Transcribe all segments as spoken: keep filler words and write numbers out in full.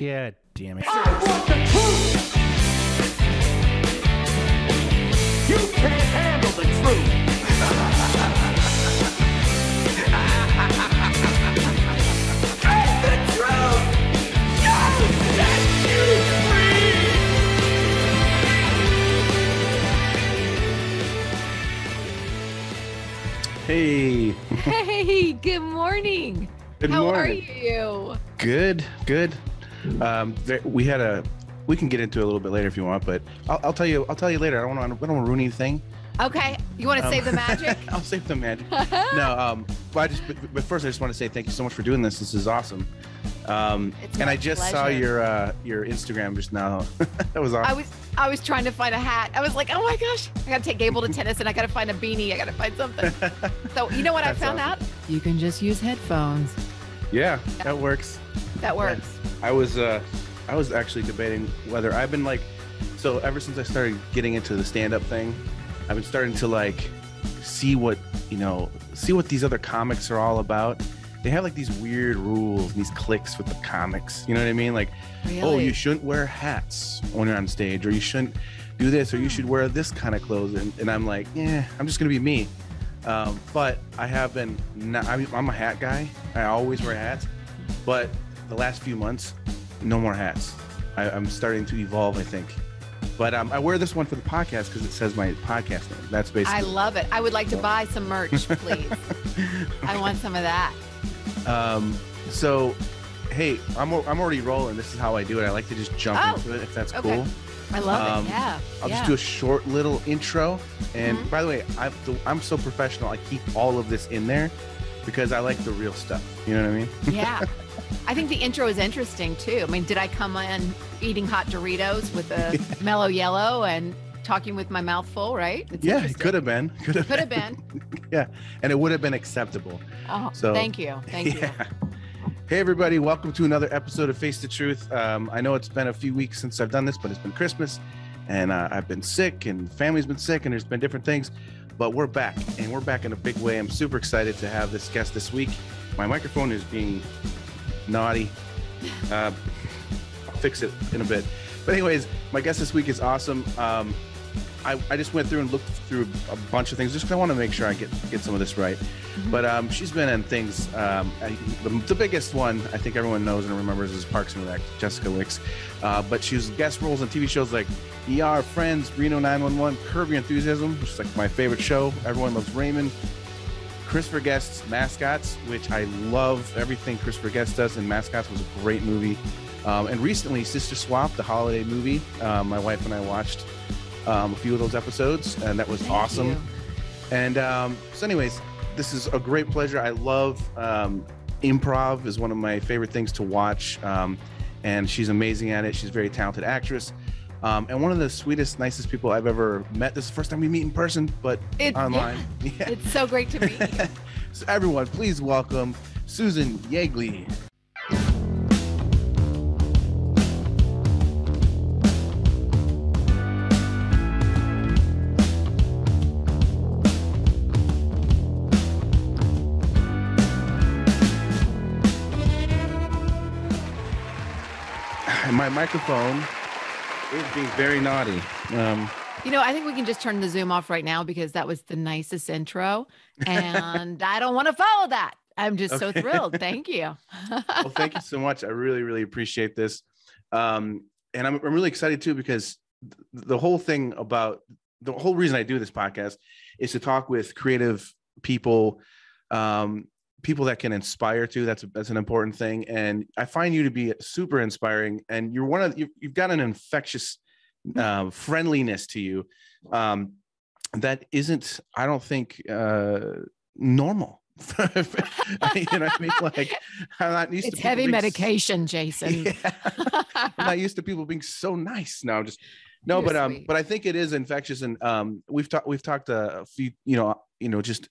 God damn it. I want the truth. You can't handle the truth. Get the truth. No, set you free. Hey. Hey, good morning. Good How morning. How are you? Good, good. Um, there, we had a. We can get into it a little bit later if you want, but I'll, I'll tell you. I'll tell you later. I don't want to. I don't want to ruin anything. Okay. You want to um, save the magic? I'll save the magic. no. Um. But I just. But, but first, I just want to say thank you so much for doing this. This is awesome. Um. It's and I just pleasure. saw your uh, your Instagram just now. That was awesome. I was I was trying to find a hat. I was like, oh my gosh, I gotta take Gable to tennis, and I gotta find a beanie. I gotta find something. So you know what That's I found awesome. out? You can just use headphones. Yeah, that works. That works. Yeah. I was uh, I was actually debating whether I've been like, so ever since I started getting into the stand-up thing, I've been starting to like see what you know, see what these other comics are all about. They have like these weird rules, these cliques with the comics. You know what I mean? Like, really? Oh, you shouldn't wear hats when you're on stage, or you shouldn't do this, or you should wear this kind of clothes. And, and I'm like, yeah, I'm just gonna be me. Um, but I have been. Not, I mean, I'm a hat guy. I always wear hats. But the last few months, no more hats. I, I'm starting to evolve, I think. But um, I wear this one for the podcast because it says my podcast name. That's basically. I love it. I would like to buy some merch, please. I want some of that. Um. So, hey, I'm I'm already rolling. This is how I do it. I like to just jump oh, into it if that's okay. cool. I love um, it. Yeah. I'll yeah. just do a short little intro. And mm-hmm. by the way, I've, I'm so professional. I keep all of this in there because I like the real stuff. You know what I mean? Yeah. I think the intro is interesting too. I mean, did I come in eating hot Doritos with a yeah. mellow yellow and talking with my mouth full, right? It's yeah, it could have been. Could have been. been. Yeah. And it would have been acceptable. Oh, so, thank you. Thank yeah. you. Hey, everybody. Welcome to another episode of Face the Truth. Um, I know it's been a few weeks since I've done this, but it's been Christmas and uh, I've been sick and family's been sick and there's been different things, but we're back and we're back in a big way. I'm super excited to have this guest this week. My microphone is being naughty. Uh, I'll fix it in a bit. But anyways, my guest this week is awesome. Um, I, I just went through and looked through a bunch of things just because I want to make sure I get, get some of this right. Mm-hmm. But um, she's been in things. Um, I, the, the biggest one I think everyone knows and remembers is Parks and Rec, Jessica Wicks. Uh, but she's guest roles on T V shows like E R, Friends, Reno nine one one, Curb Your Enthusiasm, which is like my favorite show, Everyone Loves Raymond, Christopher Guest's Mascots, which I love everything Christopher Guest does, and Mascots was a great movie. Um, and recently, Sister Swap, the holiday movie, uh, my wife and I watched Um, a few of those episodes, and that was Thank awesome. You. And um, so anyways, this is a great pleasure. I love um, improv is one of my favorite things to watch. Um, and she's amazing at it. She's a very talented actress. Um, and one of the sweetest, nicest people I've ever met. This is the first time we meet in person, but it, online. Yeah. Yeah. It's so great to meet you. So everyone, please welcome Susan Yeagley. My microphone is being very naughty. Um, you know, I think we can just turn the Zoom off right now because that was the nicest intro. And I don't want to follow that. I'm just okay. so thrilled. Thank you. Well, thank you so much. I really, really appreciate this. Um, and I'm, I'm really excited too, because the whole thing about the whole reason I do this podcast is to talk with creative people, um, people that can inspire too. That's that's an important thing. And I find you to be super inspiring, and you're one of you've, you've got an infectious uh, friendliness to you um, that isn't, I don't think, uh, normal. You know what I mean? Like, I'm not used it's to heavy medication, so, Jason. Yeah. I'm not used to people being so nice. No, I'm just no, you're but sweet. um, but I think it is infectious, and um, we've talked we've talked a few, you know, you know, just.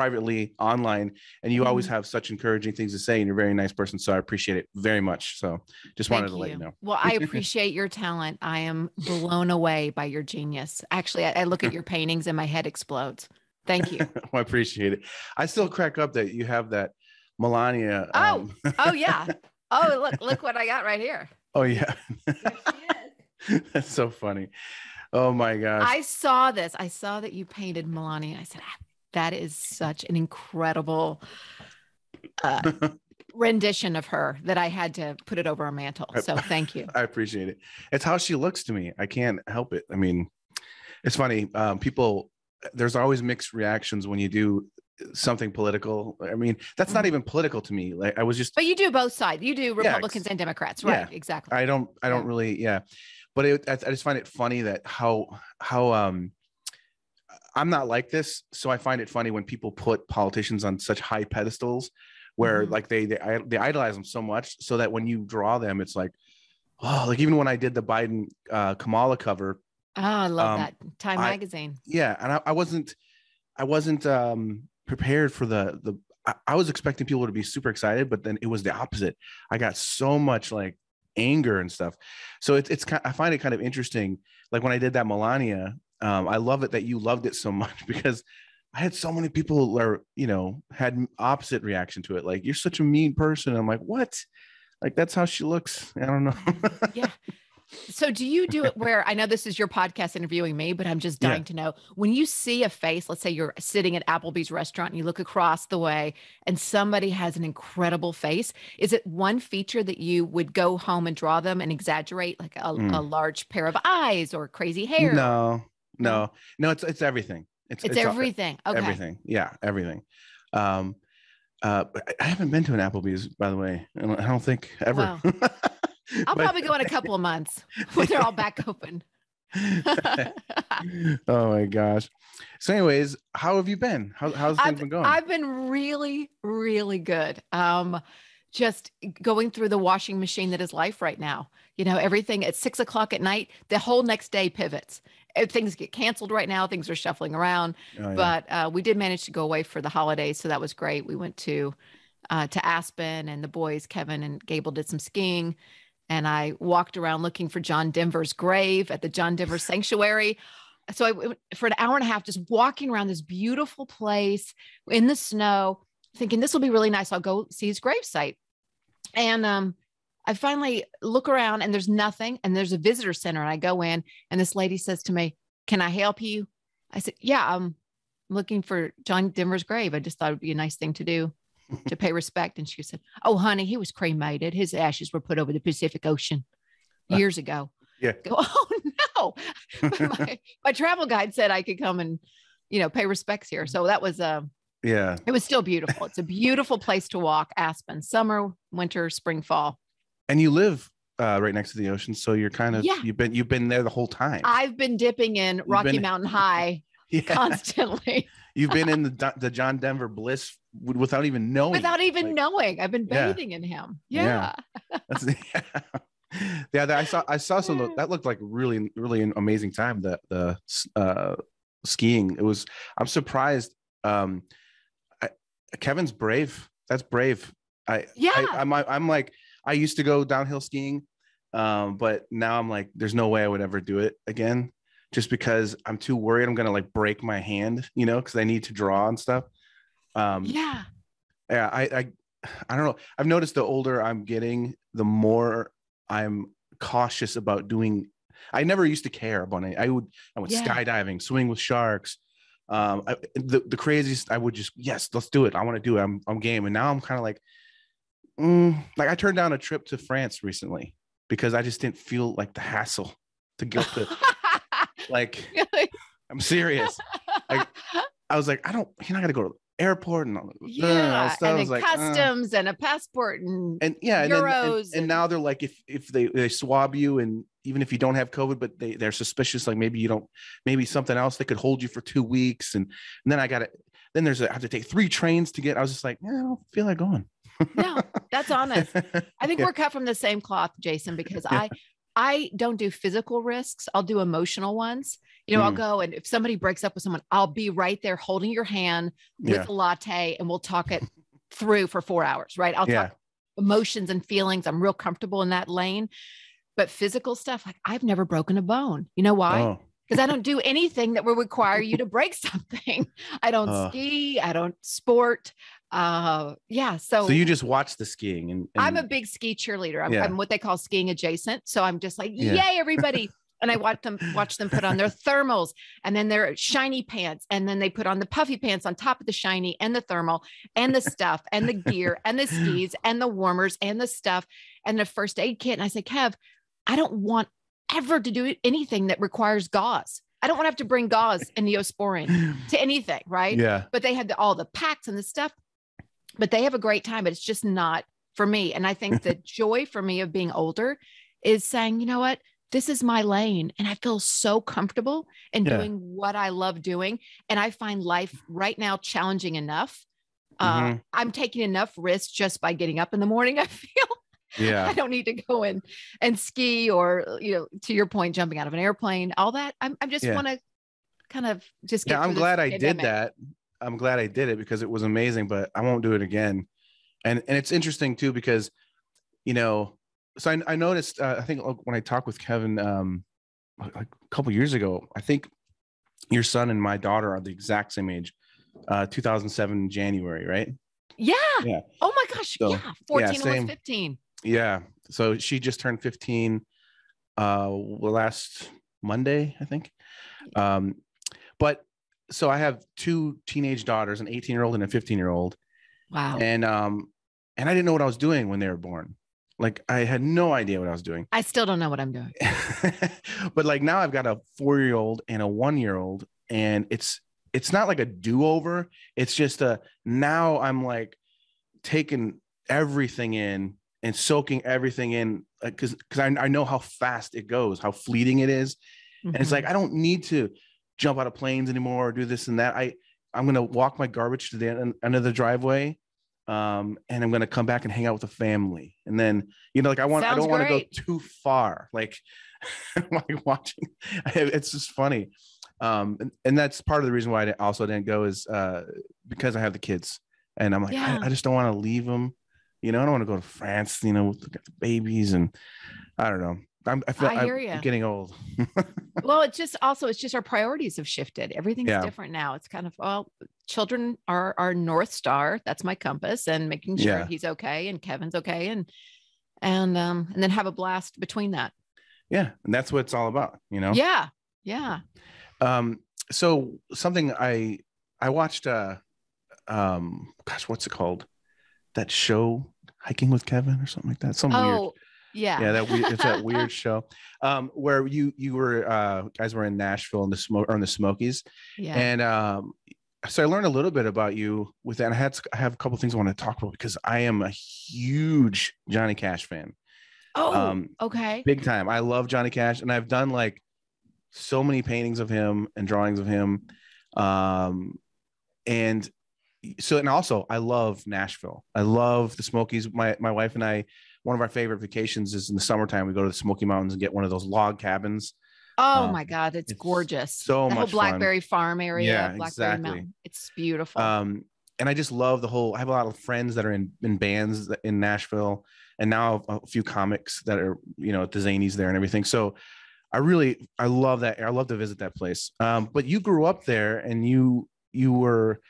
privately online, and you mm-hmm. always have such encouraging things to say, and you're a very nice person, so I appreciate it very much. So just wanted Thank to you. let you know. Well, I appreciate your talent. I am blown away by your genius. Actually, I, I look at your paintings and my head explodes. Thank you. Well, I appreciate it. I still crack up that you have that Melania. Oh, um... oh yeah. Oh, look, look what I got right here. Oh, yeah. That's so funny. Oh, my gosh. I saw this. I saw that you painted Melania. I said, ah, that is such an incredible uh, rendition of her that I had to put it over a mantle. So thank you. I appreciate it. It's how she looks to me. I can't help it. I mean, it's funny. Um, people, there's always mixed reactions when you do something political. I mean, that's not even political to me. Like I was just, but you do both sides. You do Republicans yeah, and Democrats, right? Yeah. Exactly. I don't, I don't yeah. really, yeah. But it, I, I just find it funny that how, how, um, I'm not like this. So I find it funny when people put politicians on such high pedestals where mm-hmm. like they, they, they idolize them so much so that when you draw them, it's like, oh, like even when I did the Biden, uh, Kamala cover. Oh, I love um, that. Time I, magazine. Yeah. And I, I wasn't, I wasn't, um, prepared for the the I was expecting people to be super excited, but then it was the opposite. I got so much like anger and stuff. So it, it's kind I find it kind of interesting. Like when I did that Melania, um, I love it that you loved it so much because I had so many people are you know had opposite reaction to it. Like you're such a mean person. And I'm like what? Like that's how she looks. I don't know. Yeah. So do you do it where, I know this is your podcast interviewing me, but I'm just dying yeah. to know, when you see a face, let's say you're sitting at Applebee's restaurant and you look across the way and somebody has an incredible face, is it one feature that you would go home and draw them and exaggerate, like a, mm. a large pair of eyes or crazy hair? No, no, no, it's, it's everything. It's, it's, it's everything. All, okay. Everything. Yeah. Everything. Um, uh, I haven't been to an Applebee's, by the way. I don't, I don't think ever. Wow. I'll but, probably go in a couple of months when they're all back open. Oh my gosh. So anyways, how have you been? How, how's things I've, been going? I've been really, really good. Um, just going through the washing machine that is life right now. You know, everything at six o'clock at night, the whole next day pivots. If things get canceled right now. Things are shuffling around, oh, yeah. but uh, we did manage to go away for the holidays. So that was great. We went to, uh, to Aspen and the boys, Kevin and Gable did some skiing. And I walked around looking for John Denver's grave at the John Denver Sanctuary. So I, for an hour and a half, just walking around this beautiful place in the snow, thinking this will be really nice. I'll go see his gravesite. And um, I finally look around and there's nothing. And there's a visitor center. And I go in and this lady says to me, "Can I help you?" I said, "Yeah, I'm looking for John Denver's grave. I just thought it'd be a nice thing to do. To pay respect." And she said, "Oh, honey, he was cremated. His ashes were put over the Pacific Ocean years ago." Yeah. Go, oh, no. my, my travel guide said I could come and, you know, pay respects here. So that was, um, uh, yeah, it was still beautiful. It's a beautiful place to walk. Aspen, summer, winter, spring, fall. And you live uh, right next to the ocean. So you're kind of, yeah. you've been, you've been there the whole time. I've been dipping in you've Rocky been... Mountain High. Yeah. Constantly. You've been in the, the John Denver bliss without even knowing. Without even like, knowing. I've been bathing yeah. in him. Yeah. Yeah. That's, yeah. yeah that, I saw, I saw some, that looked like really, really an amazing time. The, the, uh, skiing. It was, I'm surprised. Um, I, Kevin's brave. That's brave. I, yeah. I, I'm, I, I'm like, I used to go downhill skiing. Um, but now I'm like, there's no way I would ever do it again. Just because I'm too worried I'm going to like break my hand, you know, because I need to draw and stuff. Um, yeah. Yeah. I, I, I don't know. I've noticed the older I'm getting, the more I'm cautious about doing. I never used to care about it. I would, I went yeah. skydiving, swimming with sharks. Um, I, the, the craziest, I would just, yes, let's do it. I want to do it. I'm, I'm game. And now I'm kind of like, mm, like I turned down a trip to France recently because I just didn't feel like the hassle to go to. Like, really? I'm serious. Like, I was like, I don't, you're not going to go to the airport and all that yeah, stuff. And I was like, customs uh. and a passport and, and yeah, euros. And, and, and, and now they're like, if, if they, they swab you and even if you don't have COVID, but they, they're suspicious, like maybe you don't, maybe something else, they could hold you for two weeks. And, and then I got to, then there's, a, I have to take three trains to get, I was just like, eh, I don't feel like going. No, that's honest. I think yeah. we're cut from the same cloth, Jason, because yeah. I, I don't do physical risks. I'll do emotional ones. You know, mm. I'll go and if somebody breaks up with someone, I'll be right there holding your hand with yeah. a latte and we'll talk it through for four hours, right? I'll yeah. talk emotions and feelings. I'm real comfortable in that lane, but physical stuff, like I've never broken a bone. You know why? Because oh. I don't do anything that would require you to break something. I don't oh. ski. I don't sport. Uh, yeah. So, so you just watch the skiing. And, and I'm a big ski cheerleader. I'm, yeah. I'm what they call skiing adjacent. So I'm just like, yeah. yay, everybody. And I watch them, watch them put on their thermals and then their shiny pants. And then they put on the puffy pants on top of the shiny and the thermal and the stuff and the gear and the skis and the warmers and the stuff and the first aid kit. And I said, Kev, I don't want ever to do anything that requires gauze. I don't want to have to bring gauze and neosporin to anything. Right. Yeah. But they had the, all the packs and the stuff, but they have a great time, but it's just not for me. And I think the joy for me of being older is saying, you know what? This is my lane. And I feel so comfortable in yeah. doing what I love doing. And I find life right now challenging enough. Mm-hmm. Uh, I'm taking enough risks just by getting up in the morning. I feel yeah. I don't need to go in and ski or, you know, to your point, jumping out of an airplane, all that. I'm, I'm just yeah. want to kind of just get yeah, I'm glad I pandemic. did that. I'm glad I did it because it was amazing, but I won't do it again. And, and it's interesting too, because, you know, so I, I noticed, uh, I think when I talked with Kevin um, like a couple years ago, I think your son and my daughter are the exact same age, uh, two thousand seven January, right? Yeah. yeah. Oh my gosh. So, yeah. fourteen, yeah, almost fifteen. Yeah. So she just turned fifteen uh, last Monday, I think. Um, but so I have two teenage daughters, an eighteen year old and a fifteen year old. Wow. And, um, and I didn't know what I was doing when they were born. Like I had no idea what I was doing. I still don't know what I'm doing. But like now I've got a four year old and a one year old, and it's it's not like a do-over. It's just a now I'm like taking everything in and soaking everything in because uh, because I, I know how fast it goes, how fleeting it is. Mm-hmm. And it's like I don't need to jump out of planes anymore or do this and that. I I'm gonna walk my garbage to the end, end of the driveway. Um, and I'm going to come back and hang out with the family. And then, you know, like I want, Sounds I don't want to go too far. Like like watching, it's just funny. Um, and, and that's part of the reason why I also didn't go is, uh, because I have the kids and I'm like, yeah. I, I just don't want to leave them. You know, I don't want to go to France, you know, look at the babies and I don't know. I'm, I feel I hear I'm you. getting old. Well, it's just also, it's just our priorities have shifted. Everything's yeah. different now. It's kind of, well, children are our North Star. That's my compass and making sure yeah. he's okay. And Kevin's okay. And, and, um, and then have a blast between that. Yeah. And that's what it's all about, you know? Yeah. Yeah. Um, so something I, I watched, uh, um, gosh, what's it called? That show Hiking with Kevin or something like that. Some oh. weird. Yeah, yeah, that we, it's that weird show um, where you you were uh, guys were in Nashville in the smoke or in the Smokies, yeah. And um, so I learned a little bit about you with that. And I had I have a couple of things I want to talk about because I am a huge Johnny Cash fan. Oh, um, okay, big time. I love Johnny Cash, and I've done like so many paintings of him and drawings of him, um, and so and also I love Nashville. I love the Smokies. My my wife and I. One of our favorite vacations is in the summertime. We go to the Smoky Mountains and get one of those log cabins. Oh um, my God. It's, it's gorgeous. So the much whole Blackberry fun. Farm area. Yeah, Blackberry exactly. Mountain. It's beautiful. Um, and I just love the whole, I have a lot of friends that are in, in bands in Nashville and now a few comics that are, you know, at the Zanies there and everything. So I really, I love that. I love to visit that place. Um, but you grew up there and you, you were,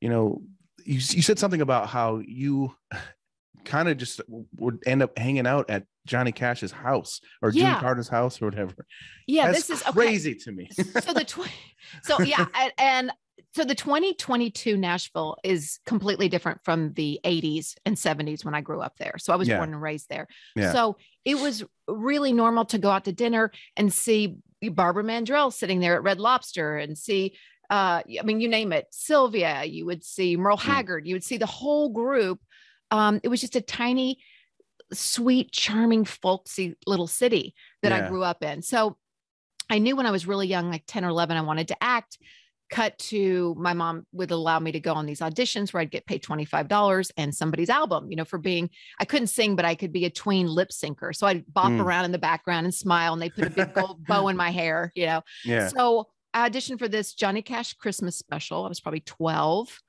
you know, you, you said something about how you, kind of just would end up hanging out at Johnny Cash's house or yeah. June Carter's house or whatever. Yeah, That's this is crazy okay. to me. so the tw so yeah, and, and so the twenty twenty-two Nashville is completely different from the eighties and seventies when I grew up there. So I was yeah. born and raised there. Yeah. So it was really normal to go out to dinner and see Barbara Mandrell sitting there at Red Lobster and see uh I mean you name it, Sylvia, you would see Merle Haggard, you would see the whole group. Um, it was just a tiny, sweet, charming, folksy little city that yeah. I grew up in. So I knew when I was really young, like ten or eleven, I wanted to act. Cut to my mom would allow me to go on these auditions where I'd get paid twenty-five dollars and somebody's album, you know, for being, I couldn't sing, but I could be a tween lip syncer. So I'd bop mm. around in the background and smile and they put a big gold bow in my hair, you know? Yeah. So I auditioned for this Johnny Cash Christmas special. I was probably twelve.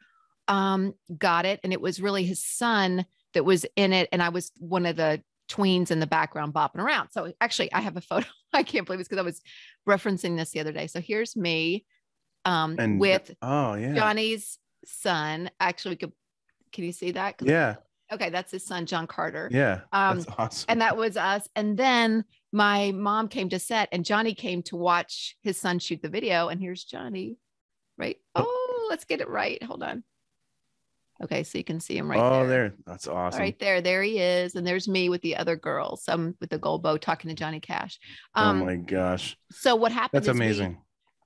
Um, got it. And it was really his son that was in it. And I was one of the tweens in the background bopping around. So actually I have a photo. I can't believe it's because I was referencing this the other day. So here's me, um, and, with oh, yeah. Johnny's son. Actually, we could Can you see that? Yeah. Okay. That's his son, John Carter. Yeah. Um, that's awesome. And that was us. And then my mom came to set and Johnny came to watch his son shoot the video. And here's Johnny, right? Oh, let's get it right. Hold on. Okay. So you can see him right oh, there. Oh, there. That's awesome. Right there. There he is. And there's me with the other girls. I'm with the gold bow talking to Johnny Cash. Um, oh my gosh. So what happened? That's amazing.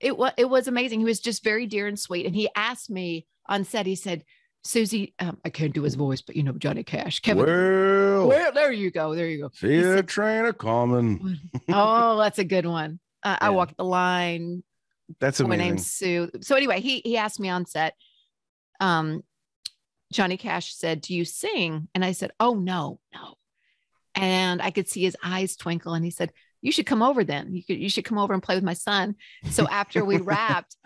We, it was, it was amazing. He was just very dear and sweet. And he asked me on set, he said, Susie, um, I can't do his voice, but you know, Johnny Cash, Kevin. Well, well there you go. There you go. See the train a coming. Oh, that's a good one. Uh, yeah. I walked the line. That's amazing. My name's Sue. So anyway, he, he asked me on set, um, Johnny Cash said, do you sing? And I said, oh, no, no. And I could see his eyes twinkle. And he said, you should come over then. You could, you should come over and play with my son. So after we wrapped,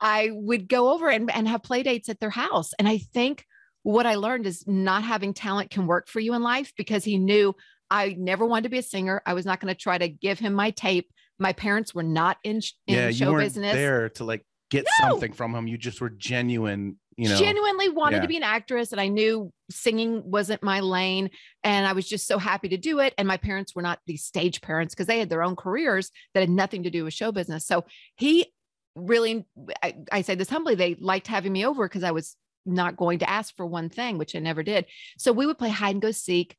I would go over and, and have play dates at their house. And I think what I learned is not having talent can work for you in life, because he knew I never wanted to be a singer. I was not going to try to give him my tape. My parents were not in, in yeah, show you weren't business. There to like get no. something from him. You just were genuine. You know, genuinely wanted yeah. to be an actress, and I knew singing wasn't my lane, and I was just so happy to do it. And my parents were not these stage parents, because they had their own careers that had nothing to do with show business. So he really, I, I say this humbly, they liked having me over because I was not going to ask for one thing, which I never did. So we would play hide and go seek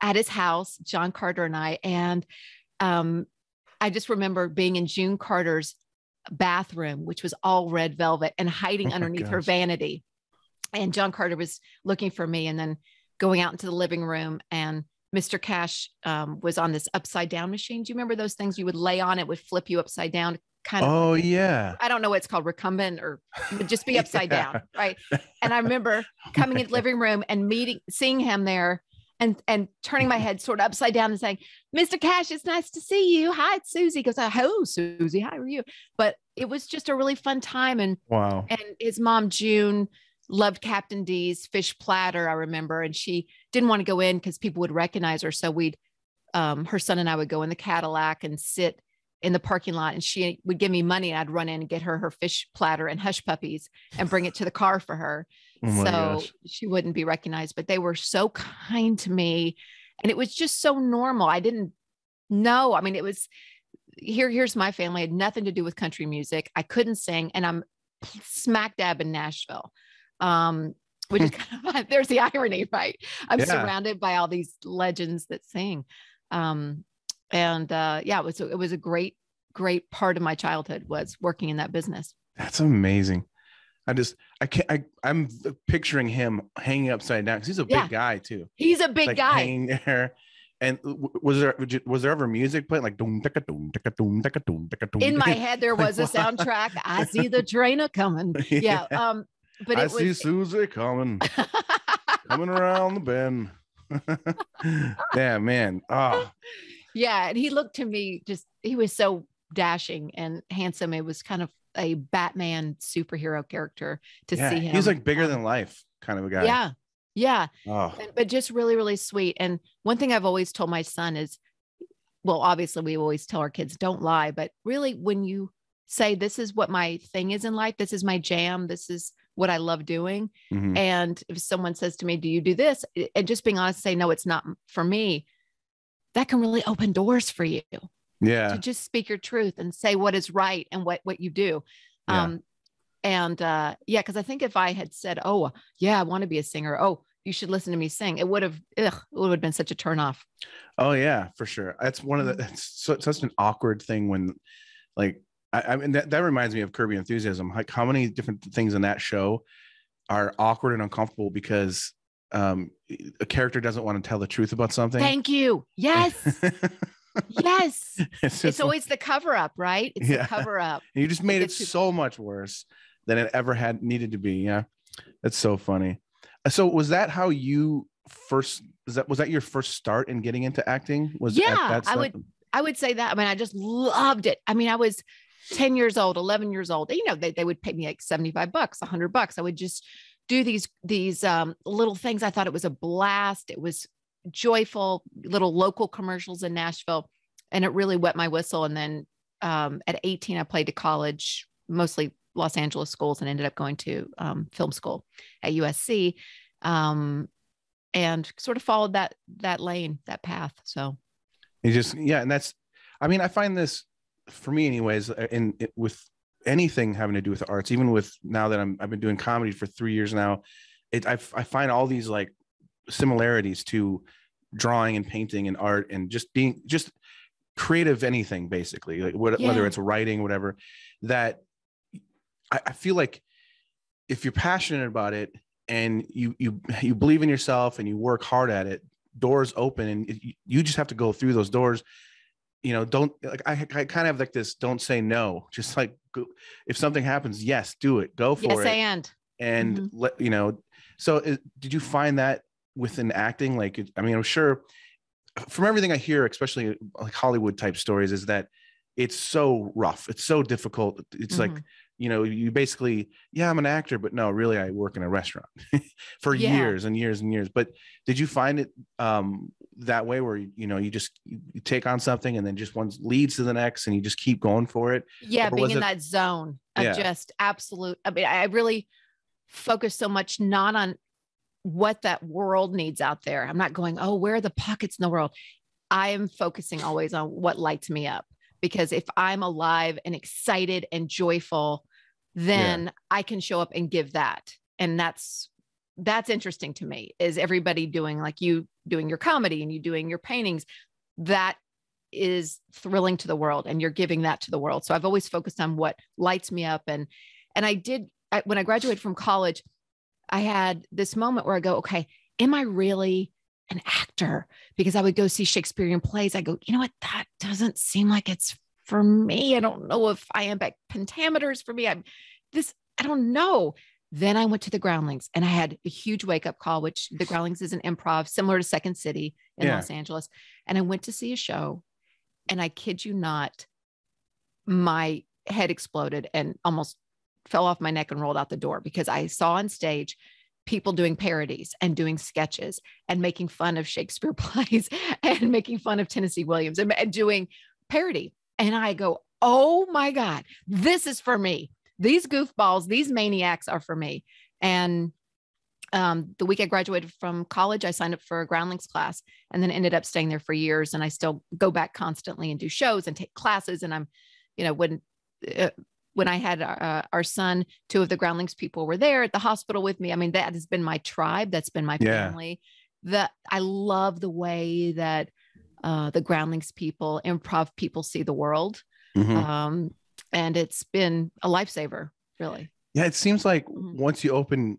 at his house, John Carter and I. And um, I just remember being in June Carter's bathroom, which was all red velvet, and hiding oh underneath her vanity. And John Carter was looking for me, and then going out into the living room, and Mister Cash um, was on this upside down machine. Do you remember those things you would lay on? It would flip you upside down. Kind of. Oh, yeah. I don't know what it's called, recumbent, or it would just be upside yeah. down. Right. And I remember coming into the living room and meeting, seeing him there, and, and turning my head sort of upside down and saying, Mister Cash, it's nice to see you. Hi, it's Susie. He goes, oh, Susie, how are you? But it was just a really fun time. And wow. And his mom, June, loved Captain D's fish platter, I remember. And she didn't want to go in because people would recognize her. So we'd, um, her son and I would go in the Cadillac and sit in the parking lot, and she would give me money, and I'd run in and get her her fish platter and hush puppies and bring it to the car for her. Oh so gosh. She wouldn't be recognized, but they were so kind to me, and it was just so normal. I didn't know. I mean, it was here. Here's my family. It had nothing to do with country music. I couldn't sing, and I'm smack dab in Nashville, um, which is kind of, there's the irony, right? I'm yeah. surrounded by all these legends that sing. Um, And uh, yeah, it was, it was a great, great part of my childhood was working in that business. That's amazing. I just, I can't, I, I'm picturing him hanging upside down, because he's a yeah. big guy too. He's a big like guy. Hanging there. And was there, was there ever music playing? Like doom, ticka, doom, ticka, doom, ticka, doom, ticka, doom. In my head, there was like, a soundtrack. I see the train a coming. Yeah. yeah. Um, but I it see was... Susie coming, coming around the bend. Yeah, man. Oh. Yeah. And he looked to me just, he was so dashing and handsome. It was kind of a Batman superhero character to yeah, see him. He's like bigger um, than life kind of a guy. Yeah. Yeah. Oh. And, but just really, really sweet. And one thing I've always told my son is, well, obviously we always tell our kids, don't lie. But really, when you say, this is what my thing is in life, this is my jam, this is what I love doing. Mm-hmm. And if someone says to me, do you do this? And just being honest, say, no, it's not for me. That can really open doors for you. Yeah. To just speak your truth and say what is right and what, what you do. Yeah. Um, and uh, yeah, because I think if I had said, oh, yeah, I want to be a singer. Oh, you should listen to me sing. It would have, it would have been such a turnoff. Oh, yeah, for sure. That's one of the, that's so, such an awkward thing when like, I, I mean, that, that reminds me of Curb Your Enthusiasm. Like how many different things in that show are awkward and uncomfortable because um a character doesn't want to tell the truth about something. Thank you. Yes. Yes. It's, it's always like, the cover up, right? It's yeah. the cover up. And you just made it so much worse than it ever had needed to be. Yeah. That's so funny. So was that how you first, was that, was that your first start in getting into acting? Was Yeah, that, I would, I would say that. I mean, I just loved it. I mean, I was ten years old, eleven years old. You know, they, they would pay me like seventy-five bucks, a hundred bucks. I would just do these, these um, little things. I thought it was a blast. It was joyful, little local commercials in Nashville. And it really wet my whistle. And then um, at eighteen, I played to college, mostly Los Angeles schools, and ended up going to um, film school at U S C. um, and sort of followed that, that lane, that path. So you just, yeah. And that's, I mean, I find this for me anyways, in it, with anything having to do with the arts, even with now that I'm, I've been doing comedy for three years now, it, I, I find all these like similarities to drawing and painting and art and just being just creative, anything basically, like what, yeah. whether it's writing, whatever, that I, I feel like if you're passionate about it and you, you, you believe in yourself and you work hard at it, doors open, and it, you just have to go through those doors. You know, don't like, I, I kind of have like this, don't say no, just like, go, if something happens, yes, do it, go for yes, it. And, and mm-hmm. let, you know, so is, did you find that within acting? Like, I mean, I'm sure from everything I hear, especially like Hollywood type stories, is that it's so rough. It's so difficult. It's mm-hmm. like, you know, you basically, yeah, I'm an actor, but no, really I work in a restaurant for yeah. years and years and years. But did you find it um, that way where, you know, you just you take on something and then just one leads to the next and you just keep going for it? Yeah. Or being in it... that zone of yeah. just absolute. I mean, I really focus so much, not on what that world needs out there. I'm not going, oh, where are the pockets in the world? I am focusing always on what lights me up. Because if I'm alive and excited and joyful, then yeah. I can show up and give that. And that's, that's interesting to me, is everybody doing like you doing your comedy and you doing your paintings. That is thrilling to the world, and you're giving that to the world. So I've always focused on what lights me up. And, and I did, I, when I graduated from college, I had this moment where I go, okay, am I really an actor? Because I would go see Shakespearean plays. I go, you know what? That doesn't seem like it's for me. I don't know if iambic pentameter is for me. I'm this, I don't know. Then I went to the Groundlings and I had a huge wake up call, which the Groundlings is an improv similar to Second City in yeah. Los Angeles. And I went to see a show, and I kid you not, my head exploded and almost fell off my neck and rolled out the door, because I saw on stage people doing parodies and doing sketches and making fun of Shakespeare plays and making fun of Tennessee Williams and, and doing parody. And I go, oh my God, this is for me. These goofballs, these maniacs are for me. And um, the week I graduated from college, I signed up for a Groundlings class and then ended up staying there for years. And I still go back constantly and do shows and take classes. And I'm, you know, when, uh, When I had uh, our son, two of the Groundlings people were there at the hospital with me. I mean, that has been my tribe. That's been my yeah. family. That I love the way that uh, the Groundlings people, improv people, see the world. Mm-hmm. Um, and it's been a lifesaver, really. Yeah, it seems like mm-hmm. once you open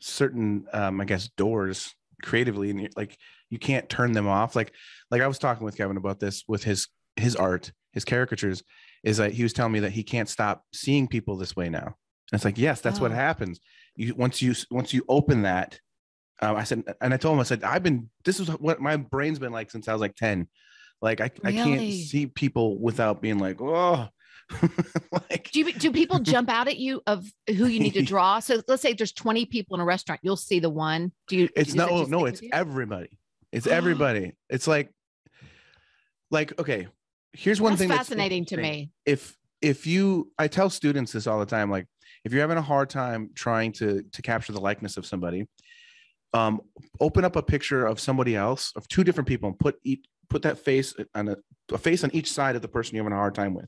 certain, um, I guess, doors creatively, and you're, like you can't turn them off. Like, like I was talking with Kevin about this with his his art, his caricatures. Is that he was telling me that he can't stop seeing people this way now. And it's like, yes, that's oh. what happens. You, once you, once you open that, um, I said, and I told him, I said, I've been, this is what my brain's been like since I was like ten. Like I, really? I can't see people without being like, oh, like, do you, do people jump out at you of who you need to draw? So let's say there's twenty people in a restaurant. You'll see the one. Do you, it's not, no, no, it's everybody. It's everybody. It's like, like, okay. Here's one that's thing fascinating that's fascinating to me. If, if you, I tell students this all the time, like if you're having a hard time trying to, to capture the likeness of somebody, um, open up a picture of somebody else, of two different people, and put, each, put that face on a, a face on each side of the person you're having a hard time with.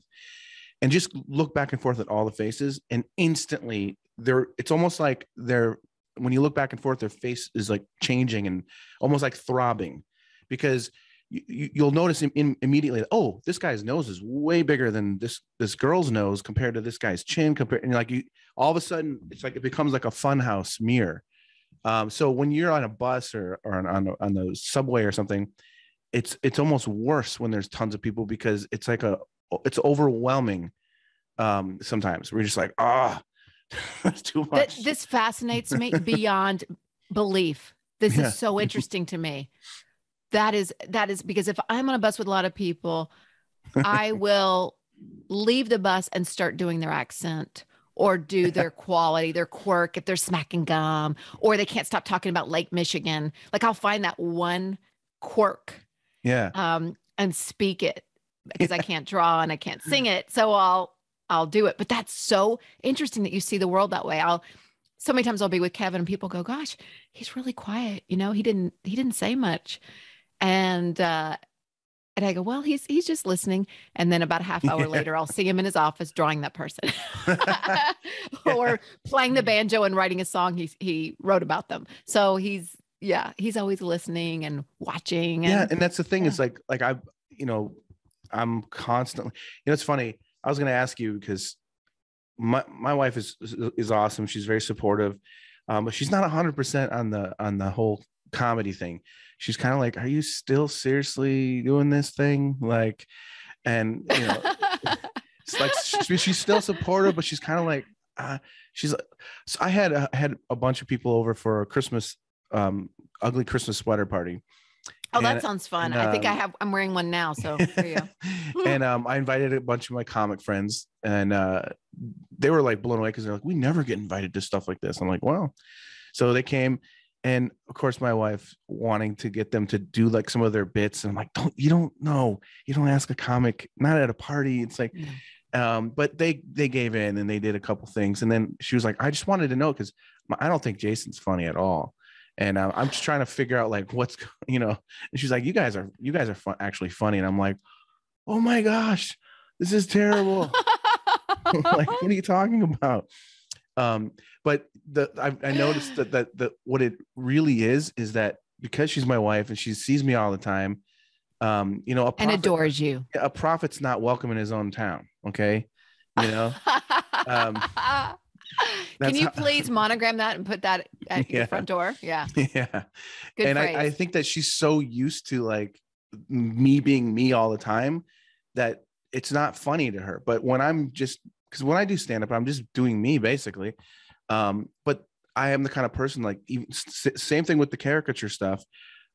And just look back and forth at all the faces, and instantly they're, it's almost like they're, when you look back and forth, their face is like changing and almost like throbbing, because You, you'll notice him in, immediately. Oh, this guy's nose is way bigger than this this girl's nose compared to this guy's chin. Compared, and like you, all of a sudden, it's like it becomes like a funhouse mirror. Um, so when you're on a bus or or on on, on the subway or something, it's it's almost worse when there's tons of people, because it's like a it's overwhelming. Um, sometimes we're just like, ah, oh, that's too much. Th- this fascinates me beyond belief. This yeah. is so interesting to me. That is, that is because if I'm on a bus with a lot of people, I will leave the bus and start doing their accent or do their quality, their quirk, if they're smacking gum or they can't stop talking about Lake Michigan. Like I'll find that one quirk yeah, um, and speak it, because I can't draw and I can't sing it. So I'll, I'll do it. But that's so interesting that you see the world that way. I'll, so many times I'll be with Kevin and people go, gosh, he's really quiet. You know, he didn't, he didn't say much. And, uh, and I go, well, he's, he's just listening. And then about a half hour yeah. later, I'll see him in his office drawing that person yeah. or playing the banjo and writing a song he, he wrote about them. So he's, yeah, he's always listening and watching. And, yeah. And that's the thing yeah. is like, like I, you know, I'm constantly, you know, it's funny. I was going to ask you because my, my wife is, is awesome. She's very supportive, um, but she's not a hundred percent on the, on the whole comedy thing. She's kind of like, are you still seriously doing this thing? Like, and you know, it's like she, she's still supportive, but she's kind of like, uh, she's, so I had, a, had a bunch of people over for a Christmas, um, ugly Christmas sweater party. Oh, and, that sounds fun. And, um, I think I have, I'm wearing one now. So for you. And, um, I invited a bunch of my comic friends and, uh, they were like blown away. Cause they're like, we never get invited to stuff like this. I'm like, wow. So they came. And of course, my wife wanting to get them to do like some of their bits. And I'm like, don't, you don't know, you don't ask a comic, not at a party. It's like, mm. um, but they, they gave in and they did a couple things. And then she was like, I just wanted to know, cause I don't think Jason's funny at all. And uh, I'm just trying to figure out like, what's, you know, and she's like, you guys are, you guys are fun, actually funny. And I'm like, oh my gosh, this is terrible. Like, what are you talking about? Um, but the, I, I noticed that, that, that what it really is, is that because she's my wife and she sees me all the time, um, you know, a prophet, and adores you. A prophet's not welcome in his own town. Okay. You know, um, can you how, please monogram that and put that at yeah. your front door? Yeah. Yeah. Good and I, I think that she's so used to like me being me all the time that it's not funny to her. But when I'm just, because when I do stand up, I'm just doing me basically. Um, but I am the kind of person like even same thing with the caricature stuff.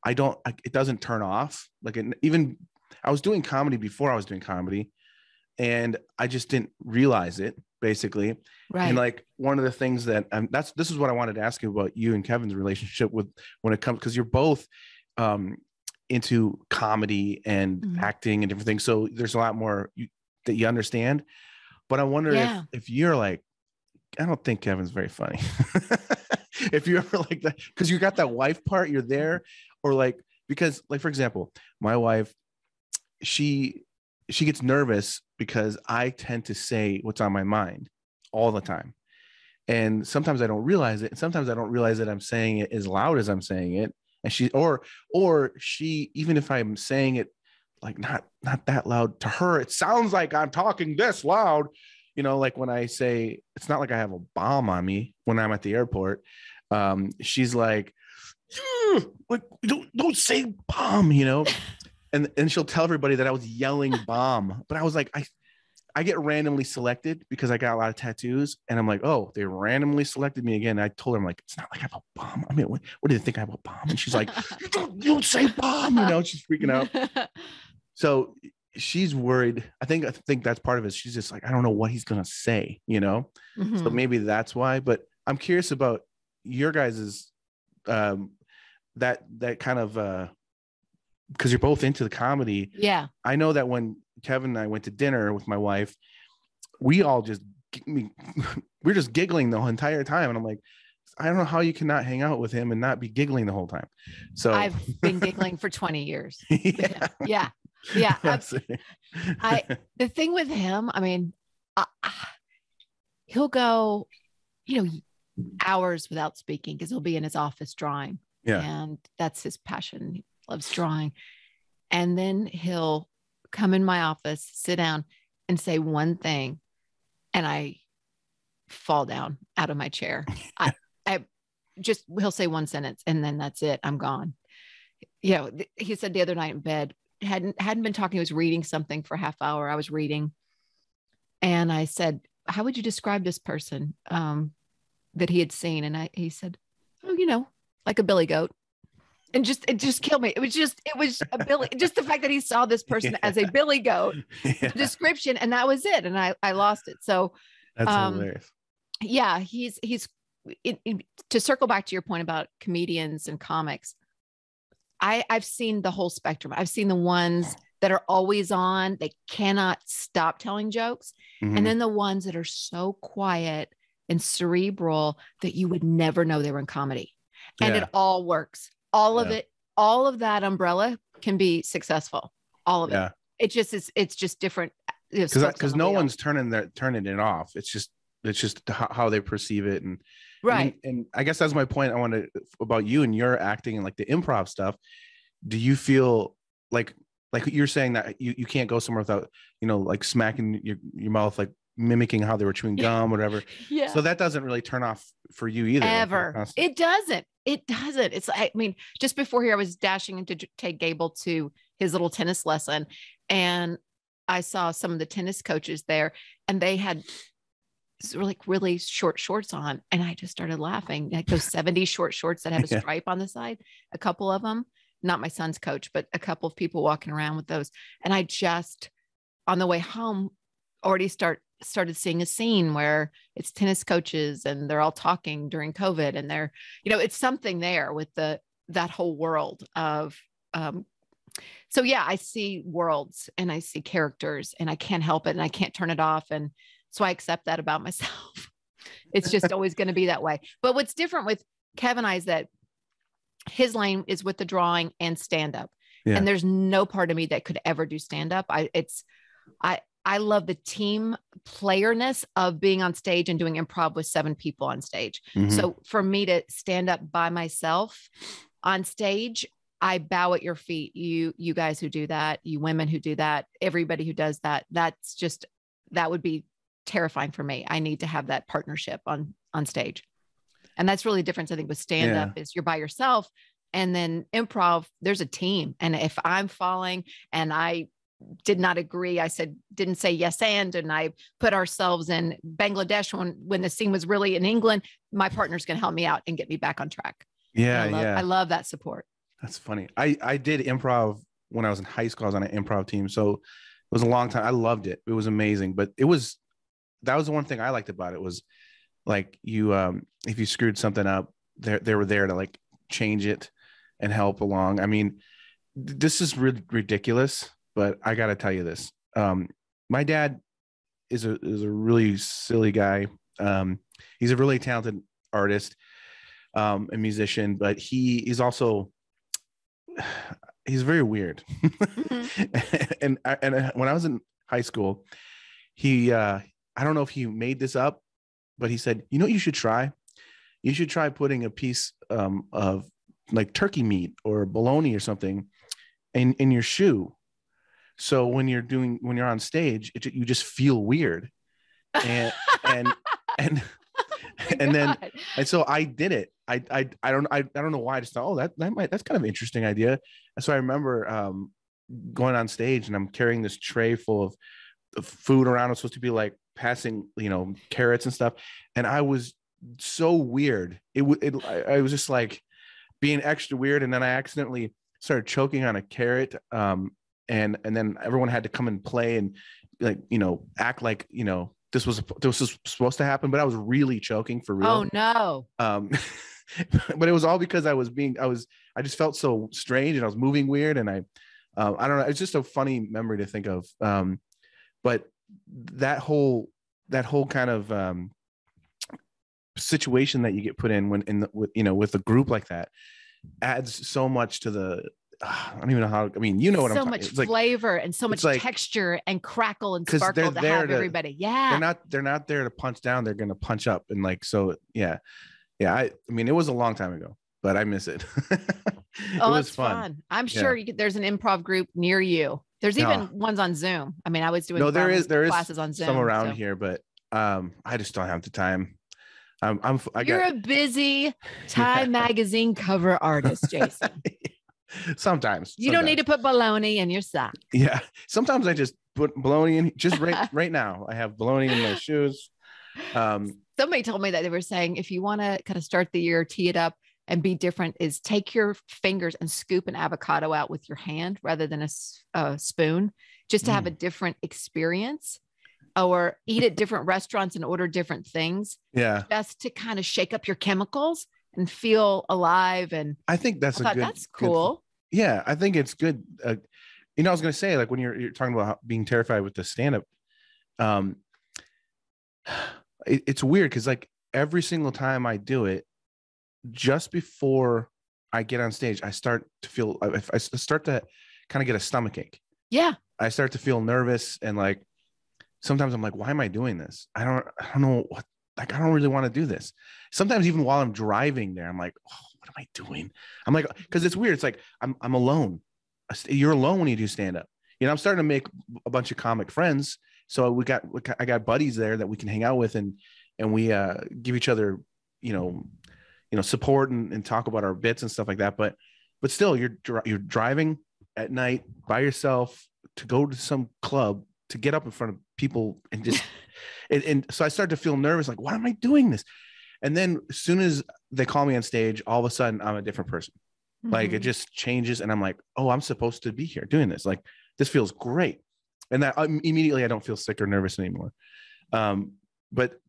I don't, I, it doesn't turn off. Like it, even I was doing comedy before I was doing comedy and I just didn't realize it basically. Right. And like one of the things that um, that's, this is what I wanted to ask you about you and Kevin's relationship with when it comes, cause you're both, um, into comedy and mm-hmm. acting and different things. So there's a lot more you, that you understand. But I wonder yeah. if, if you're like, I don't think Kevin's very funny. If you're ever like that, because you got that wife part, you're there, or like, because like, for example, my wife, she, she gets nervous because I tend to say what's on my mind all the time. And sometimes I don't realize it. And sometimes I don't realize that I'm saying it as loud as I'm saying it. And she, or, or she, even if I'm saying it, like not, not that loud to her. It sounds like I'm talking this loud, you know, like when I say, it's not like I have a bomb on me when I'm at the airport. Um, she's like, yeah, like don't, don't say bomb, you know? And, and she'll tell everybody that I was yelling bomb, but I was like, I, I get randomly selected because I got a lot of tattoos and I'm like, oh, they randomly selected me again. I told her, I'm like, it's not like I have a bomb. I mean, what, what do you think I have a bomb? And she's like, you don't, you don't say bomb, you know, she's freaking out. So she's worried. I think, I think that's part of it. She's just like, I don't know what he's going to say, you know? Mm-hmm. So maybe that's why, but I'm curious about your guys's, um, that, that kind of, uh, cause you're both into the comedy. Yeah. I know that when Kevin and I went to dinner with my wife, we all just, we we're just giggling the whole entire time. And I'm like, I don't know how you cannot hang out with him and not be giggling the whole time. So I've been giggling for twenty years. Yeah. Yeah. Yeah. I, I, the thing with him, I mean, uh, he'll go, you know, hours without speaking because he'll be in his office drawing. Yeah. And that's his passion. He loves drawing. And then he'll come in my office, sit down and say one thing. And I fall down out of my chair. I, I just, he'll say one sentence and then that's it. I'm gone. You know, he said the other night in bed, hadn't hadn't been talking. He was reading something for a half hour. I was reading. And I said, how would you describe this person um, that he had seen? And I, he said, oh, you know, like a billy goat. And just, it just killed me. It was just, it was a billy, just the fact that he saw this person yeah. as a billy goat yeah. description. And that was it. And I, I lost it. So that's um, hilarious. Yeah. He's, he's it, it, to circle back to your point about comedians and comics. I, I've seen the whole spectrum. I've seen the ones that are always on. They cannot stop telling jokes. Mm-hmm. And then the ones that are so quiet and cerebral that you would never know they were in comedy. And yeah. it all works. All yeah. of it, all of that umbrella can be successful. All of yeah. it. It just is, it's just different. Because no one's turning their turning it off. It's just it's just how they perceive it. And right. And, and I guess that's my point I want to about you and your acting and like the improv stuff. Do you feel like like you're saying that you, you can't go somewhere without, you know, like smacking your, your mouth, like mimicking how they were chewing gum, whatever. yeah. So that doesn't really turn off for you either. Ever. It doesn't. It doesn't. It's, I mean, just before here, I was dashing into Ted Gable to his little tennis lesson. And I saw some of the tennis coaches there and they had like really short shorts on. And I just started laughing, like those seventies short shorts that have a stripe yeah. on the side, a couple of them. Not my son's coach, but a couple of people walking around with those. And I just, on the way home, already start started seeing a scene where it's tennis coaches and they're all talking during COVID. And they're, you know, it's something there with the, that whole world of, um, so yeah, I see worlds and I see characters and I can't help it and I can't turn it off. And so I accept that about myself. It's just always going to be that way. But what's different with Kev and I is that his lane is with the drawing and stand up. Yeah. And there's no part of me that could ever do stand up. I, it's, I, I love the team playerness of being on stage and doing improv with seven people on stage. Mm-hmm. So for me to stand up by myself on stage, I bow at your feet. You, you guys who do that, you women who do that, everybody who does that, that's just, that would be terrifying for me. I need to have that partnership on, on stage. And that's really the difference, I think, with stand up yeah. is you're by yourself, and then improv, there's a team. And if I'm falling and I did not agree, I said, didn't say yes. And, and I put ourselves in Bangladesh when, when the scene was really in England, my partner's going to help me out and get me back on track. Yeah. I love, yeah. I love that support. That's funny. I, I did improv when I was in high school. I was on an improv team. So it was a long time. I loved it. It was amazing, but it was, that was the one thing I liked about it was like you, um, if you screwed something up, they they were there to like change it and help along. I mean, this is really ridiculous, but I got to tell you this. Um, my dad is a, is a really silly guy. Um, he's a really talented artist, um, a musician, but he is also, he's very weird. Mm-hmm. and, I, and when I was in high school, he, uh, I don't know if he made this up, but he said, you know what you should try? You should try putting a piece um, of like turkey meat or bologna or something in, in your shoe. So when you're doing, when you're on stage, it, you just feel weird. And, and, and, oh and then, and so I did it. I, I, I don't, I, I don't know why I just thought, oh, that, that might, that's kind of an interesting idea. And so I remember um, going on stage and I'm carrying this tray full of, of food around. I'm supposed to be like passing, you know, carrots and stuff. And I was so weird. It, it I was just like being extra weird. And then I accidentally started choking on a carrot. Um, And and then everyone had to come and play and like, you know, act like, you know, this was this was supposed to happen, but I was really choking for real. Oh no. Um, but it was all because I was being I was I just felt so strange and I was moving weird. And I uh, I don't know. It's just a funny memory to think of. Um, but that whole that whole kind of um, situation that you get put in when in the, with, you know, with a group like that adds so much to the. I don't even know how, I mean, you know what I'm talking about. So much flavor and so much texture and crackle and sparkle to have everybody. Yeah. They're not, they're not there to punch down. They're going to punch up. And like, so yeah. Yeah. I, I mean, it was a long time ago, but I miss it. Oh, it was fun. I'm sure you could, there's an improv group near you. There's even ones on Zoom. I mean, I was doing no, there is, there is classes on Zoom. Some around here, but um, I just don't have the time. I'm, I'm, I got, you're a busy Time magazine cover artist, Jason. Sometimes you sometimes. Don't need to put bologna in your sock. Yeah, sometimes I just put bologna in. Just right, right now, I have bologna in my shoes. Um, Somebody told me that they were saying if you want to kind of start the year, tee it up, and be different, is take your fingers and scoop an avocado out with your hand rather than a, a spoon, just to mm. have a different experience, or eat at different restaurants and order different things. Yeah, just to kind of shake up your chemicals and feel alive. And I think that's I a good. That's cool. Good, yeah, I think it's good. Uh, you know, I was going to say, like, when you're, you're talking about how, being terrified with the stand-up, um, it, it's weird because, like, every single time I do it, just before I get on stage, I start to feel, I start to kind of get a stomach ache. Yeah. I start to feel nervous. And like, sometimes I'm like, why am I doing this? I don't, I don't know what, like, I don't really want to do this. Sometimes even while I'm driving there, I'm like, oh, what am I doing? I'm like, cause it's weird. It's like, I'm, I'm alone. You're alone when you do stand up. You know, I'm starting to make a bunch of comic friends. So we got, I got buddies there that we can hang out with, and, and we uh, give each other, you know, you know, support and, and talk about our bits and stuff like that. But, but still, you're, you're driving at night by yourself to go to some club, to get up in front of people and just, and, and so I start to feel nervous. Like, why am I doing this? And then as soon as they call me on stage, all of a sudden I'm a different person. Mm-hmm. Like, it just changes. And I'm like, oh, I'm supposed to be here doing this. Like, this feels great. And that um, immediately I don't feel sick or nervous anymore. Um, but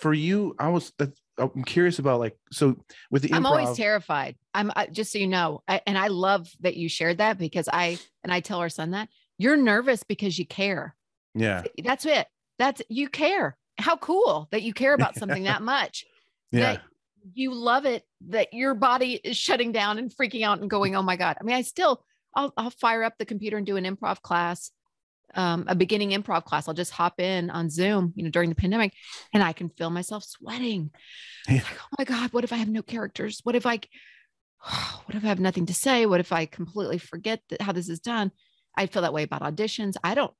for you, I was, I'm curious about, like, so with the improv, I'm always terrified. I'm I, just, so you know, I, and I love that you shared that, because I, and I tell our son that you're nervous because you care. Yeah. That's it. That's, you care. How cool that you care about something that much. Yeah. That you love it, that your body is shutting down and freaking out and going, oh my God. I mean, I still, I'll, I'll fire up the computer and do an improv class. Um, a beginning improv class. I'll just hop in on Zoom, you know, during the pandemic, and I can feel myself sweating. Yeah. Like, oh my God, what if I have no characters? What if I, oh, what if I have nothing to say? What if I completely forget that, how this is done? I feel that way about auditions. I don't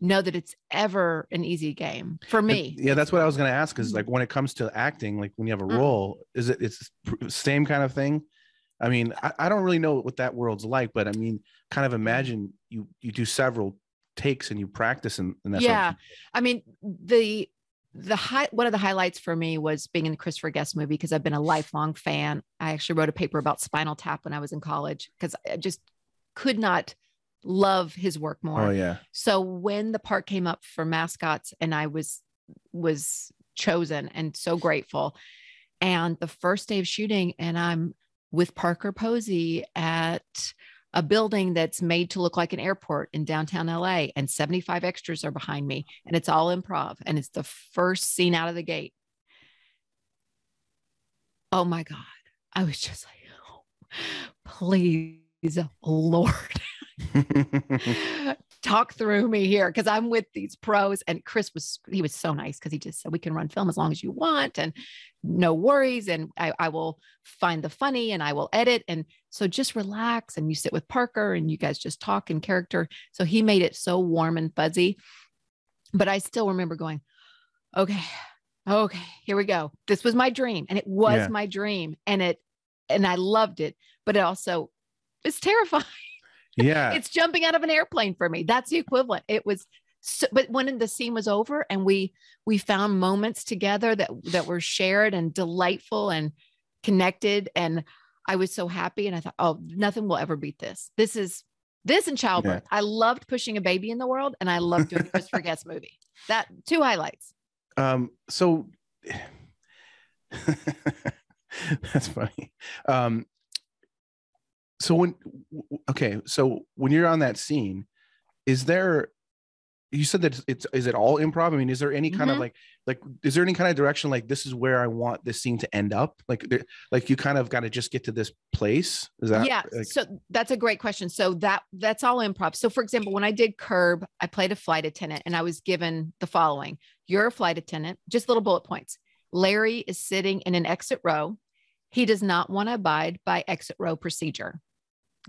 know that it's ever an easy game for me. It, yeah. That's what I was going to ask, is like, when it comes to acting, like when you have a mm-hmm. role, is it, it's the same kind of thing? I mean, I, I don't really know what that world's like, but I mean, kind of imagine you, you do several takes and you practice, and, and that's yeah. I mean, the the high one of the highlights for me was being in the Christopher Guest movie, because I've been a lifelong fan. I actually wrote a paper about Spinal Tap when I was in college, because I just could not love his work more. Oh yeah. So when the part came up for Mascots, and I was was chosen, and so grateful. And the first day of shooting, and I'm with Parker Posey at a building that's made to look like an airport in downtown L A, and seventy-five extras are behind me, and it's all improv. And it's the first scene out of the gate. Oh my God. I was just like, oh, please, Lord, talk through me here. Cause I'm with these pros, and Chris was, he was so nice. Cause he just said, we can run film as long as you want, and no worries. And I, I will find the funny, and I will edit. And so just relax, and you sit with Parker, and you guys just talk in character. So he made it so warm and fuzzy, but I still remember going, okay, okay, here we go. This was my dream. And it was yeah. my dream, and it, and I loved it, but it also is terrifying. Yeah. It's jumping out of an airplane for me. That's the equivalent. It was, so, but when the scene was over, and we, we found moments together that, that were shared and delightful and connected. And I was so happy. And I thought, oh, nothing will ever beat this. This is this and childbirth. Yeah. I loved pushing a baby in the world, and I loved doing a Christopher Guest movie. That two highlights. Um, so that's funny. Um, So when, okay. So when you're on that scene, is there, you said that it's, is it all improv? I mean, is there any kind mm-hmm. of like, like, is there any kind of direction? Like, this is where I want this scene to end up. Like, there, like you kind of got to just get to this place. Is that? Yeah. Like, so that's a great question. So that that's all improv. So for example, when I did Curb, I played a flight attendant, and I was given the following: you're a flight attendant, just little bullet points. Larry is sitting in an exit row. He does not want to abide by exit row procedure.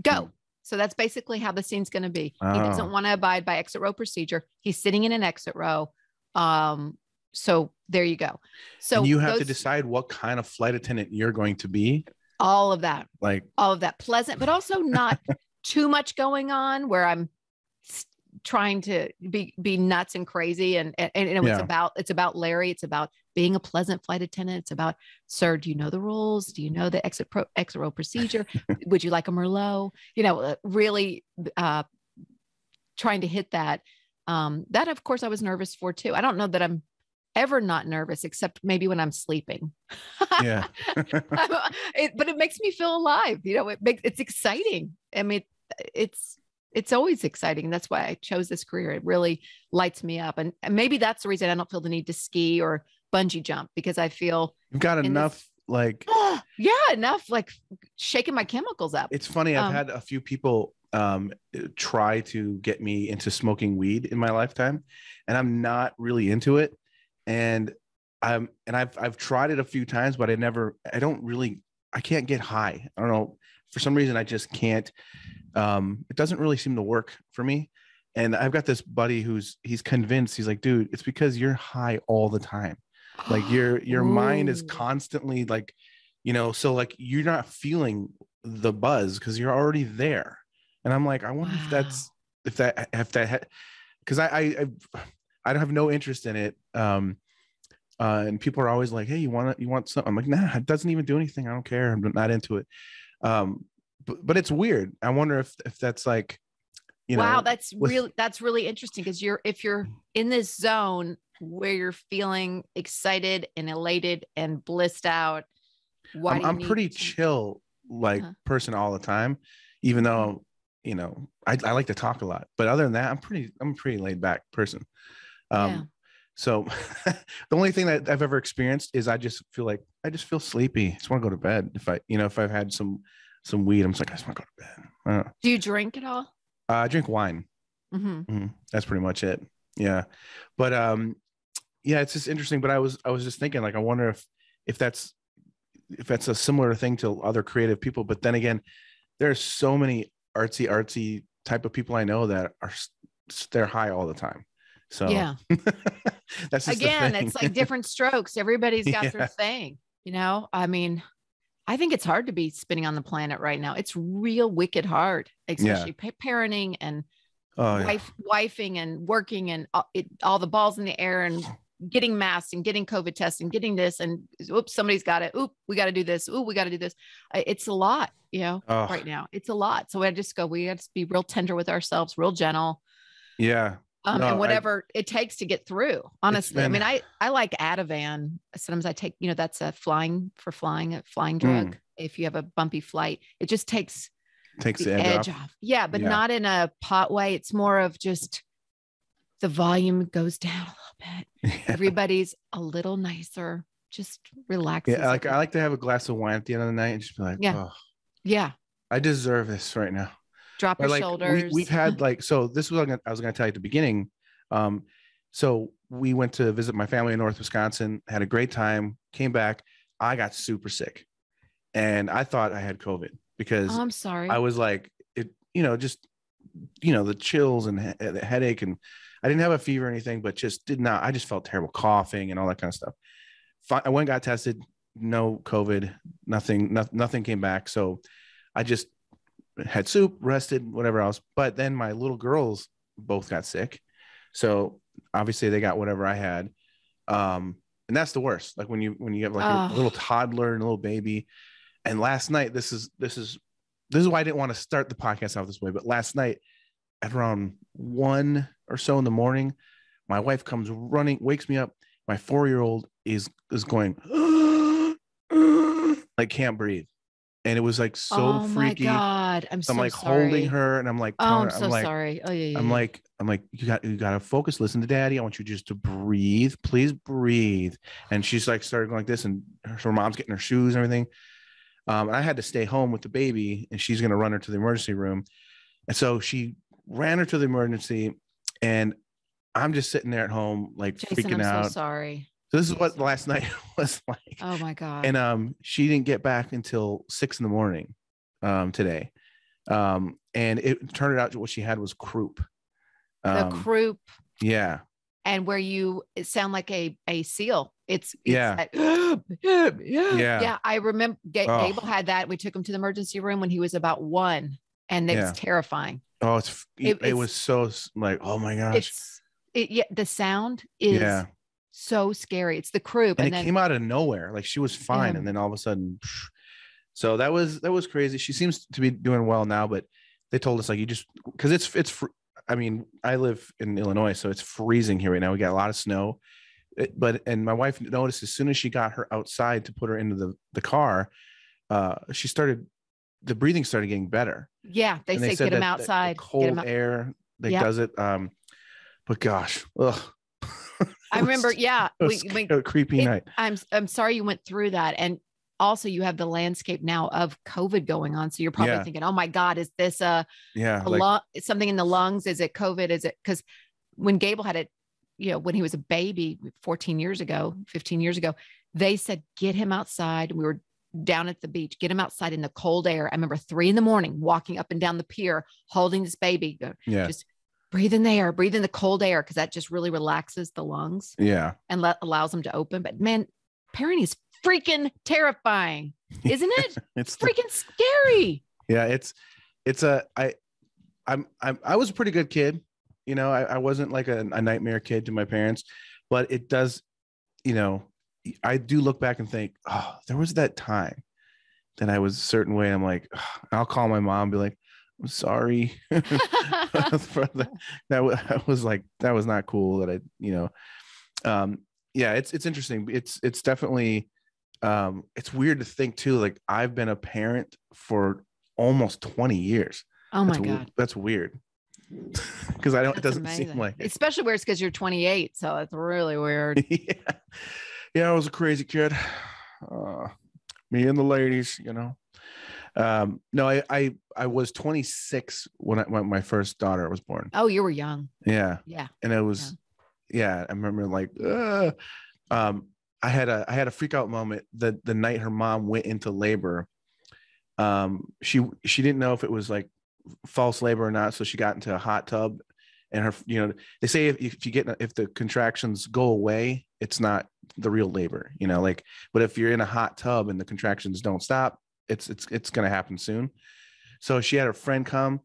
Go. So that's basically how the scene's going to be. Oh. He doesn't want to abide by exit row procedure. He's sitting in an exit row. Um, so there you go. So and you have those, to decide what kind of flight attendant you're going to be. All of that, like all of that pleasant, but also not too much going on where I'm trying to be, be nuts and crazy. And, and, and it's yeah. about, it's about Larry. It's about being a pleasant flight attendant. It's about, sir, do you know the rules? Do you know the exit pro exit row procedure? Would you like a Merlot? You know, really uh, trying to hit that. Um, that of course I was nervous for too. I don't know that I'm ever not nervous, except maybe when I'm sleeping. Yeah. it, but it makes me feel alive. You know, it makes, it's exciting. I mean, it, it's, it's always exciting. That's why I chose this career. It really lights me up. And maybe that's the reason I don't feel the need to ski or bungee jump because I feel you've got enough this, like uh, yeah enough like shaking my chemicals up. It's funny, I've um, had a few people um try to get me into smoking weed in my lifetime, and I'm not really into it, and I'm and I've I've tried it a few times, but I never I don't really I can't get high. I don't know, for some reason I just can't. Um it doesn't really seem to work for me. And I've got this buddy who's he's convinced, he's like, dude, it's because you're high all the time. Like your your Ooh. mind is constantly like, you know, so like you're not feeling the buzz because you're already there. And I'm like, I wonder wow. if that's if that if that because I, I I I have no interest in it. Um, uh, and people are always like, hey, you want you want something? I'm like, nah, it doesn't even do anything. I don't care. I'm not into it. Um, but, but it's weird. I wonder if if that's like, you know, wow, that's with, really that's really interesting because you're if you're in this zone where you're feeling excited and elated and blissed out. Why I'm, I'm pretty to- chill like uh-huh. person all the time, even though. You know, I, I like to talk a lot, but other than that, I'm pretty, I'm a pretty laid back person. Um, yeah. So the only thing that I've ever experienced is I just feel like, I just feel sleepy. I just want to go to bed. If I, you know, if I've had some, some weed, I'm just like, I just want to go to bed. Uh, Do you drink at all? Uh, I drink wine. Mm-hmm. Mm-hmm. That's pretty much it. Yeah. But, um, yeah, it's just interesting, but I was, I was just thinking like, I wonder if, if that's, if that's a similar thing to other creative people, but then again, there's so many artsy artsy type of people I know that are they're high all the time, so yeah. That's just again it's like different strokes, everybody's got yeah. their thing, you know. I mean, I think it's hard to be spinning on the planet right now. It's real wicked hard, especially yeah. parenting and oh, wife, yeah. wifing and working and all, it, all the balls in the air and getting masks and getting COVID tests and getting this and oops, somebody's got it. Oop, we got to do this. Ooh, we got to do this. It's a lot, you know, oh. right now. It's a lot. So I just go, we have to be real tender with ourselves, real gentle. Yeah. Um, no, and whatever I, it takes to get through. Honestly. Been, I mean, I, I like Ativan. Sometimes I take, you know, that's a flying for flying, a flying drug. Mm. If you have a bumpy flight, it just takes, takes the, the edge off. off. Yeah. But yeah. not in a pot way. It's more of just the volume goes down a little bit. Yeah. Everybody's a little nicer. Just relax. Yeah, like I like to have a glass of wine at the end of the night and just be like, yeah, oh, yeah. I deserve this right now. Drop or your like, shoulders. We, we've had like so. This was what I was going to tell you at the beginning. Um, so we went to visit my family in North Wisconsin. Had a great time. Came back. I got super sick, and I thought I had COVID because oh, I'm sorry. I was like it. You know, just you know the chills and he- the headache and. I didn't have a fever or anything, but just did not. I just felt terrible coughing and all that kind of stuff. I went and got tested, no COVID, nothing, no, nothing came back. So I just had soup, rested, whatever else. But then my little girls both got sick. So obviously they got whatever I had. Um, and that's the worst. Like when you, when you have like oh. a, a little toddler and a little baby. And last night, this is, this is, this is why I didn't want to start the podcast off this way. But last night at around one or so in the morning, my wife comes running, wakes me up. My four-year-old is is going like can't breathe, and it was like so oh freaky. Oh my god! I'm so, so I'm like sorry. holding her, and I'm like, oh, I'm so I'm like, sorry. Oh yeah, yeah. I'm like, I'm like, you got you got to focus. Listen to Daddy. I want you just to breathe. Please breathe. And she's like started going like this, and her, her mom's getting her shoes and everything. Um, and I had to stay home with the baby, and she's gonna run her to the emergency room, and so she ran her to the emergency. And I'm just sitting there at home, like Jason, freaking I'm out. So sorry. So this is what last night was like. Oh my god. And um, she didn't get back until six in the morning, um, today. Um, and it turned out what she had was croup. Um, the croup. Yeah. And where you sound like a a seal. It's, it's yeah. That, yeah. Yeah. I remember G- oh. Gable had that. We took him to the emergency room when he was about one, and it yeah. was terrifying. Oh, it's, it, it's, it was so like, oh my gosh. It's, it, yeah, the sound is yeah. so scary. It's the croup. And, and it then, came out of nowhere. Like she was fine. Yeah. And then all of a sudden, psh. so that was, that was crazy. She seems to be doing well now, but they told us like, you just, cause it's, it's, fr- I mean, I live in Illinois, so it's freezing here right now. We got a lot of snow, it, but, and my wife noticed as soon as she got her outside to put her into the, the car, uh, she started, the breathing started getting better. Yeah. They, they say get them outside. Cold get him out- air that yep. does it. Um, but gosh, ugh. I remember. Yeah. It was we, a creepy it, night. I'm, I'm sorry you went through that. And also you have the landscape now of COVID going on. So you're probably yeah. thinking, oh my God, is this a, yeah, a like, lung, something in the lungs? Is it COVID? Is it? Because when Gable had it, you know, when he was a baby fourteen years ago, fifteen years ago, they said, get him outside. We were down at the beach, get him outside in the cold air. I remember three in the morning, walking up and down the pier, holding this baby, go, yeah. just breathe in the air, breathe in the cold air. Cause that just really relaxes the lungs yeah, and let, allows them to open. But man, parenting is freaking terrifying, isn't it? It's freaking the, scary. Yeah. It's, it's a, I, I'm, I'm, I was a pretty good kid. You know, I, I wasn't like a, a nightmare kid to my parents, but it does, you know, I do look back and think, oh, there was that time that I was a certain way. I'm like, oh, I'll call my mom and be like, I'm sorry. that, that was like, that was not cool that I, you know, um, yeah, it's, it's interesting. It's, it's definitely, um, it's weird to think too, like I've been a parent for almost twenty years. Oh my that's, God. That's weird. Cause I don't, that's it doesn't amazing. Seem like it. Especially weird because you're twenty-eight. So it's really weird. yeah. Yeah, I was a crazy kid. Uh, me and the ladies, you know. Um, no, I, I I was twenty-six when I, when my first daughter was born. Oh, you were young. Yeah. Yeah. And it was, yeah, yeah I remember like, uh, um, I had a I had a freak out moment the the night her mom went into labor. Um, she she didn't know if it was like false labor or not, so she got into a hot tub, and her, you know, they say if, if you get if the contractions go away, it's not the real labor, you know, like, but if you're in a hot tub and the contractions don't stop, it's, it's, it's going to happen soon. So she had her friend come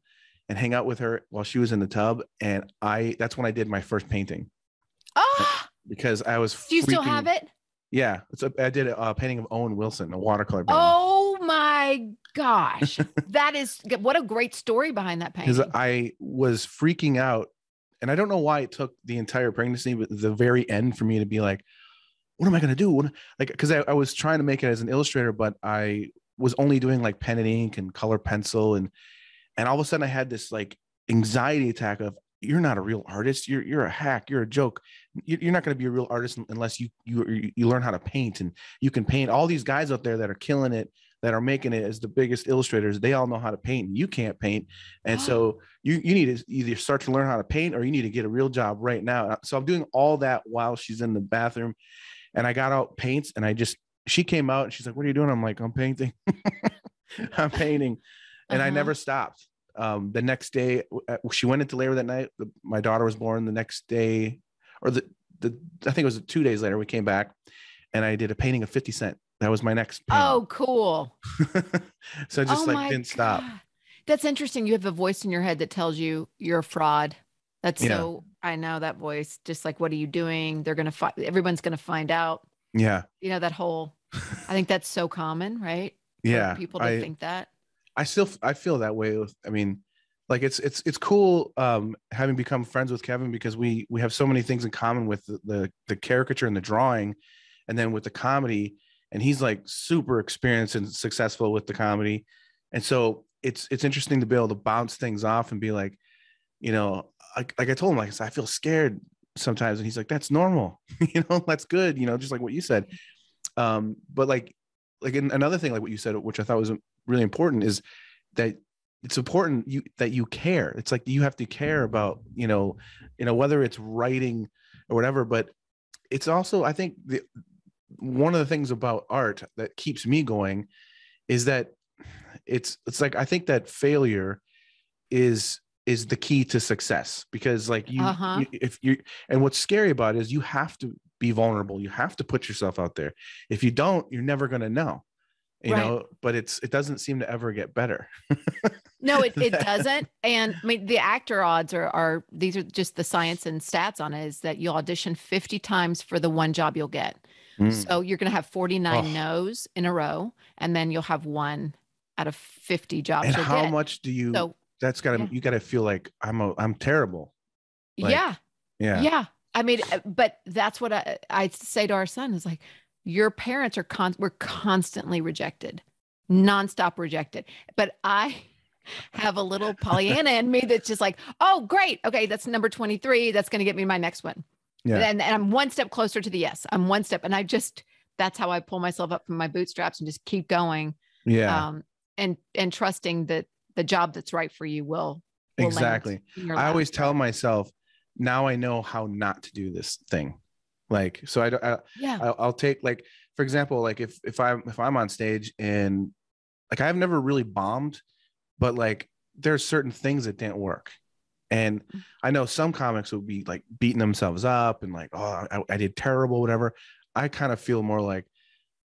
and hang out with her while she was in the tub. And I, that's when I did my first painting. Oh, because I was, do you freaking, still have it? Yeah. It's a, I did a, a painting of Owen Wilson, a watercolor painting. Oh my gosh. That is, what a great story behind that painting. Cause I was freaking out. And I don't know why it took the entire pregnancy, but the very end for me to be like, what am I going to do? What, like, because I, I was trying to make it as an illustrator, but I was only doing like pen and ink and color pencil. And, and all of a sudden I had this like anxiety attack of, you're not a real artist. You're, you're a hack. You're a joke. You're not going to be a real artist unless you, you, you learn how to paint, and you can paint. All these guys out there that are killing it, that are making it as the biggest illustrators, they all know how to paint, and you can't paint. And oh. so you, you need to either start to learn how to paint, or you need to get a real job right now. So I'm doing all that while she's in the bathroom. And I got out paints, and I just, she came out and she's like, what are you doing? I'm like, I'm painting, I'm painting. And uh-huh. I never stopped. Um, the next day she went into labor that night. The, my daughter was born the next day, or the, the, I think it was two days later. We came back and I did a painting of fifty cent. That was my next painting. Oh, cool. So I just oh like didn't God. Stop. That's interesting. You have a voice in your head that tells you you're a fraud. That's yeah. so, I know that voice, just like, what are you doing? They're going to find, everyone's going to find out. Yeah. You know, that whole, I think that's so common, right? Yeah. For people to I, think that. I still, I feel that way. With, I mean, like it's, it's, it's cool. Um, having become friends with Kevin, because we, we have so many things in common with the, the, the caricature and the drawing, and then with the comedy, and he's like super experienced and successful with the comedy. And so it's, it's interesting to be able to bounce things off and be like, you know, like, like I told him, like, I feel scared sometimes. And he's like, that's normal, you know, that's good. You know, just like what you said. Um, but like, like in, another thing, like what you said, which I thought was really important, is that it's important you, that you care. It's like, you have to care about, you know, you know, whether it's writing or whatever, but it's also, I think the, one of the things about art that keeps me going is that it's, it's like, I think that failure is, is the key to success, because like you, uh-huh. you if you, and what's scary about it is you have to be vulnerable. You have to put yourself out there. If you don't, you're never going to know, you right. know, but it's, it doesn't seem to ever get better. No, it, it doesn't. And I mean, the actor odds are, are, these are just the science and stats on it, is that you'll audition fifty times for the one job you'll get. Mm. So you're going to have forty-nine oh. no's in a row, and then you'll have one out of fifty jobs. And how get. much do you, so, that's gotta, yeah. you gotta feel like I'm a, I'm terrible. Like, yeah. Yeah. Yeah. I mean, but that's what I, I say to our son, is like, your parents are con were constantly rejected, nonstop rejected. But I have a little Pollyanna in me that's just like, oh, great. Okay. That's number twenty-three. That's going to get me my next one. Yeah. And, and I'm one step closer to the yes. I'm one step. And I just, that's how I pull myself up from my bootstraps and just keep going. Yeah. Um, and, and trusting that the job that's right for you will. will exactly. I always tell myself, now I know how not to do this thing. Like, so I don't, I, yeah. I, I'll take like, for example, like if, if I'm, if I'm on stage and like, I've never really bombed, but like there's certain things that didn't work. And I know some comics would be like beating themselves up and like, oh, I, I did terrible, whatever. I kind of feel more like,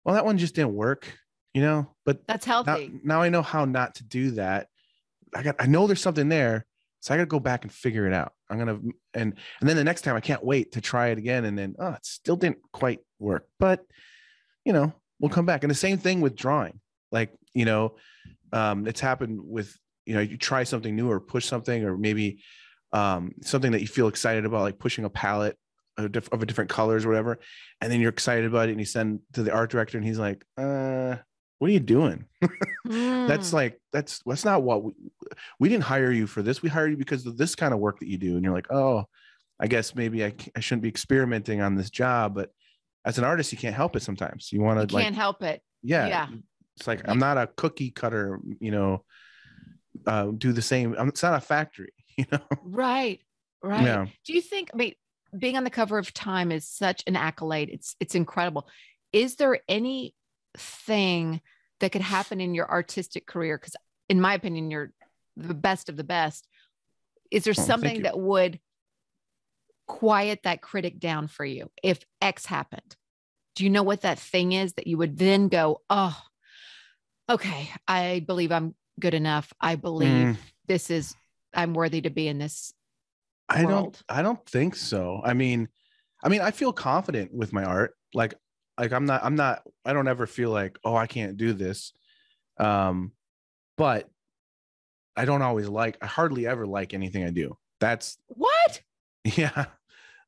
well, that one just didn't work, you know, but that's healthy. Now, now I know how not to do that. I got, I know there's something there. So I got to go back and figure it out. I'm going to, and, and then the next time I can't wait to try it again. And then, oh, it still didn't quite work, but you know, we'll come back. And the same thing with drawing, like, you know, um, it's happened with, you know, you try something new or push something, or maybe um, something that you feel excited about, like pushing a palette of a, diff of a different colors or whatever. And then you're excited about it. And you send to the art director and he's like, uh, what are you doing? Mm. That's like, that's, that's not what we, we didn't hire you for this. We hired you because of this kind of work that you do. And you're like, oh, I guess maybe I, I shouldn't be experimenting on this job. But as an artist, you can't help it. Sometimes you want to like, can't help it. Yeah. Yeah. It's like, I'm not a cookie cutter, you know, uh, do the same. It's not a factory, you know? Right. Right. Yeah. Do you think, I mean, being on the cover of Time is such an accolade. It's, it's incredible. Is there any thing that could happen in your artistic career? 'Cause in my opinion, you're the best of the best. Is there oh, something that would quiet that critic down for you? If X happened, do you know what that thing is that you would then go, oh, okay, I believe I'm good enough. I believe mm. this is, I'm worthy to be in this world. I don't, I don't think so. I mean, I mean, I feel confident with my art. Like, like I'm not, I'm not, I don't ever feel like, oh, I can't do this. Um, but I don't always like, I hardly ever like anything I do. That's what? Yeah.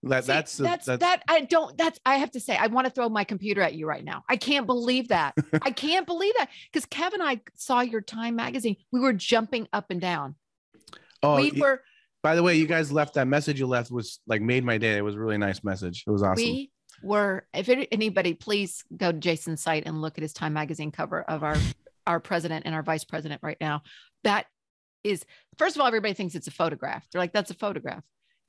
That, See, that's, that's, that's that I don't, that's, I have to say, I want to throw my computer at you right now. I can't believe that. I can't believe that. 'Cause Kev and I saw your Time magazine. We were jumping up and down. Oh, we were, by the way, you guys left that message you left was like made my day. It was a really nice message. It was awesome. We were, if it, anybody, please go to Jason's site and look at his Time magazine cover of our, our president and our vice president right now. That is, first of all, everybody thinks it's a photograph. They're like, that's a photograph.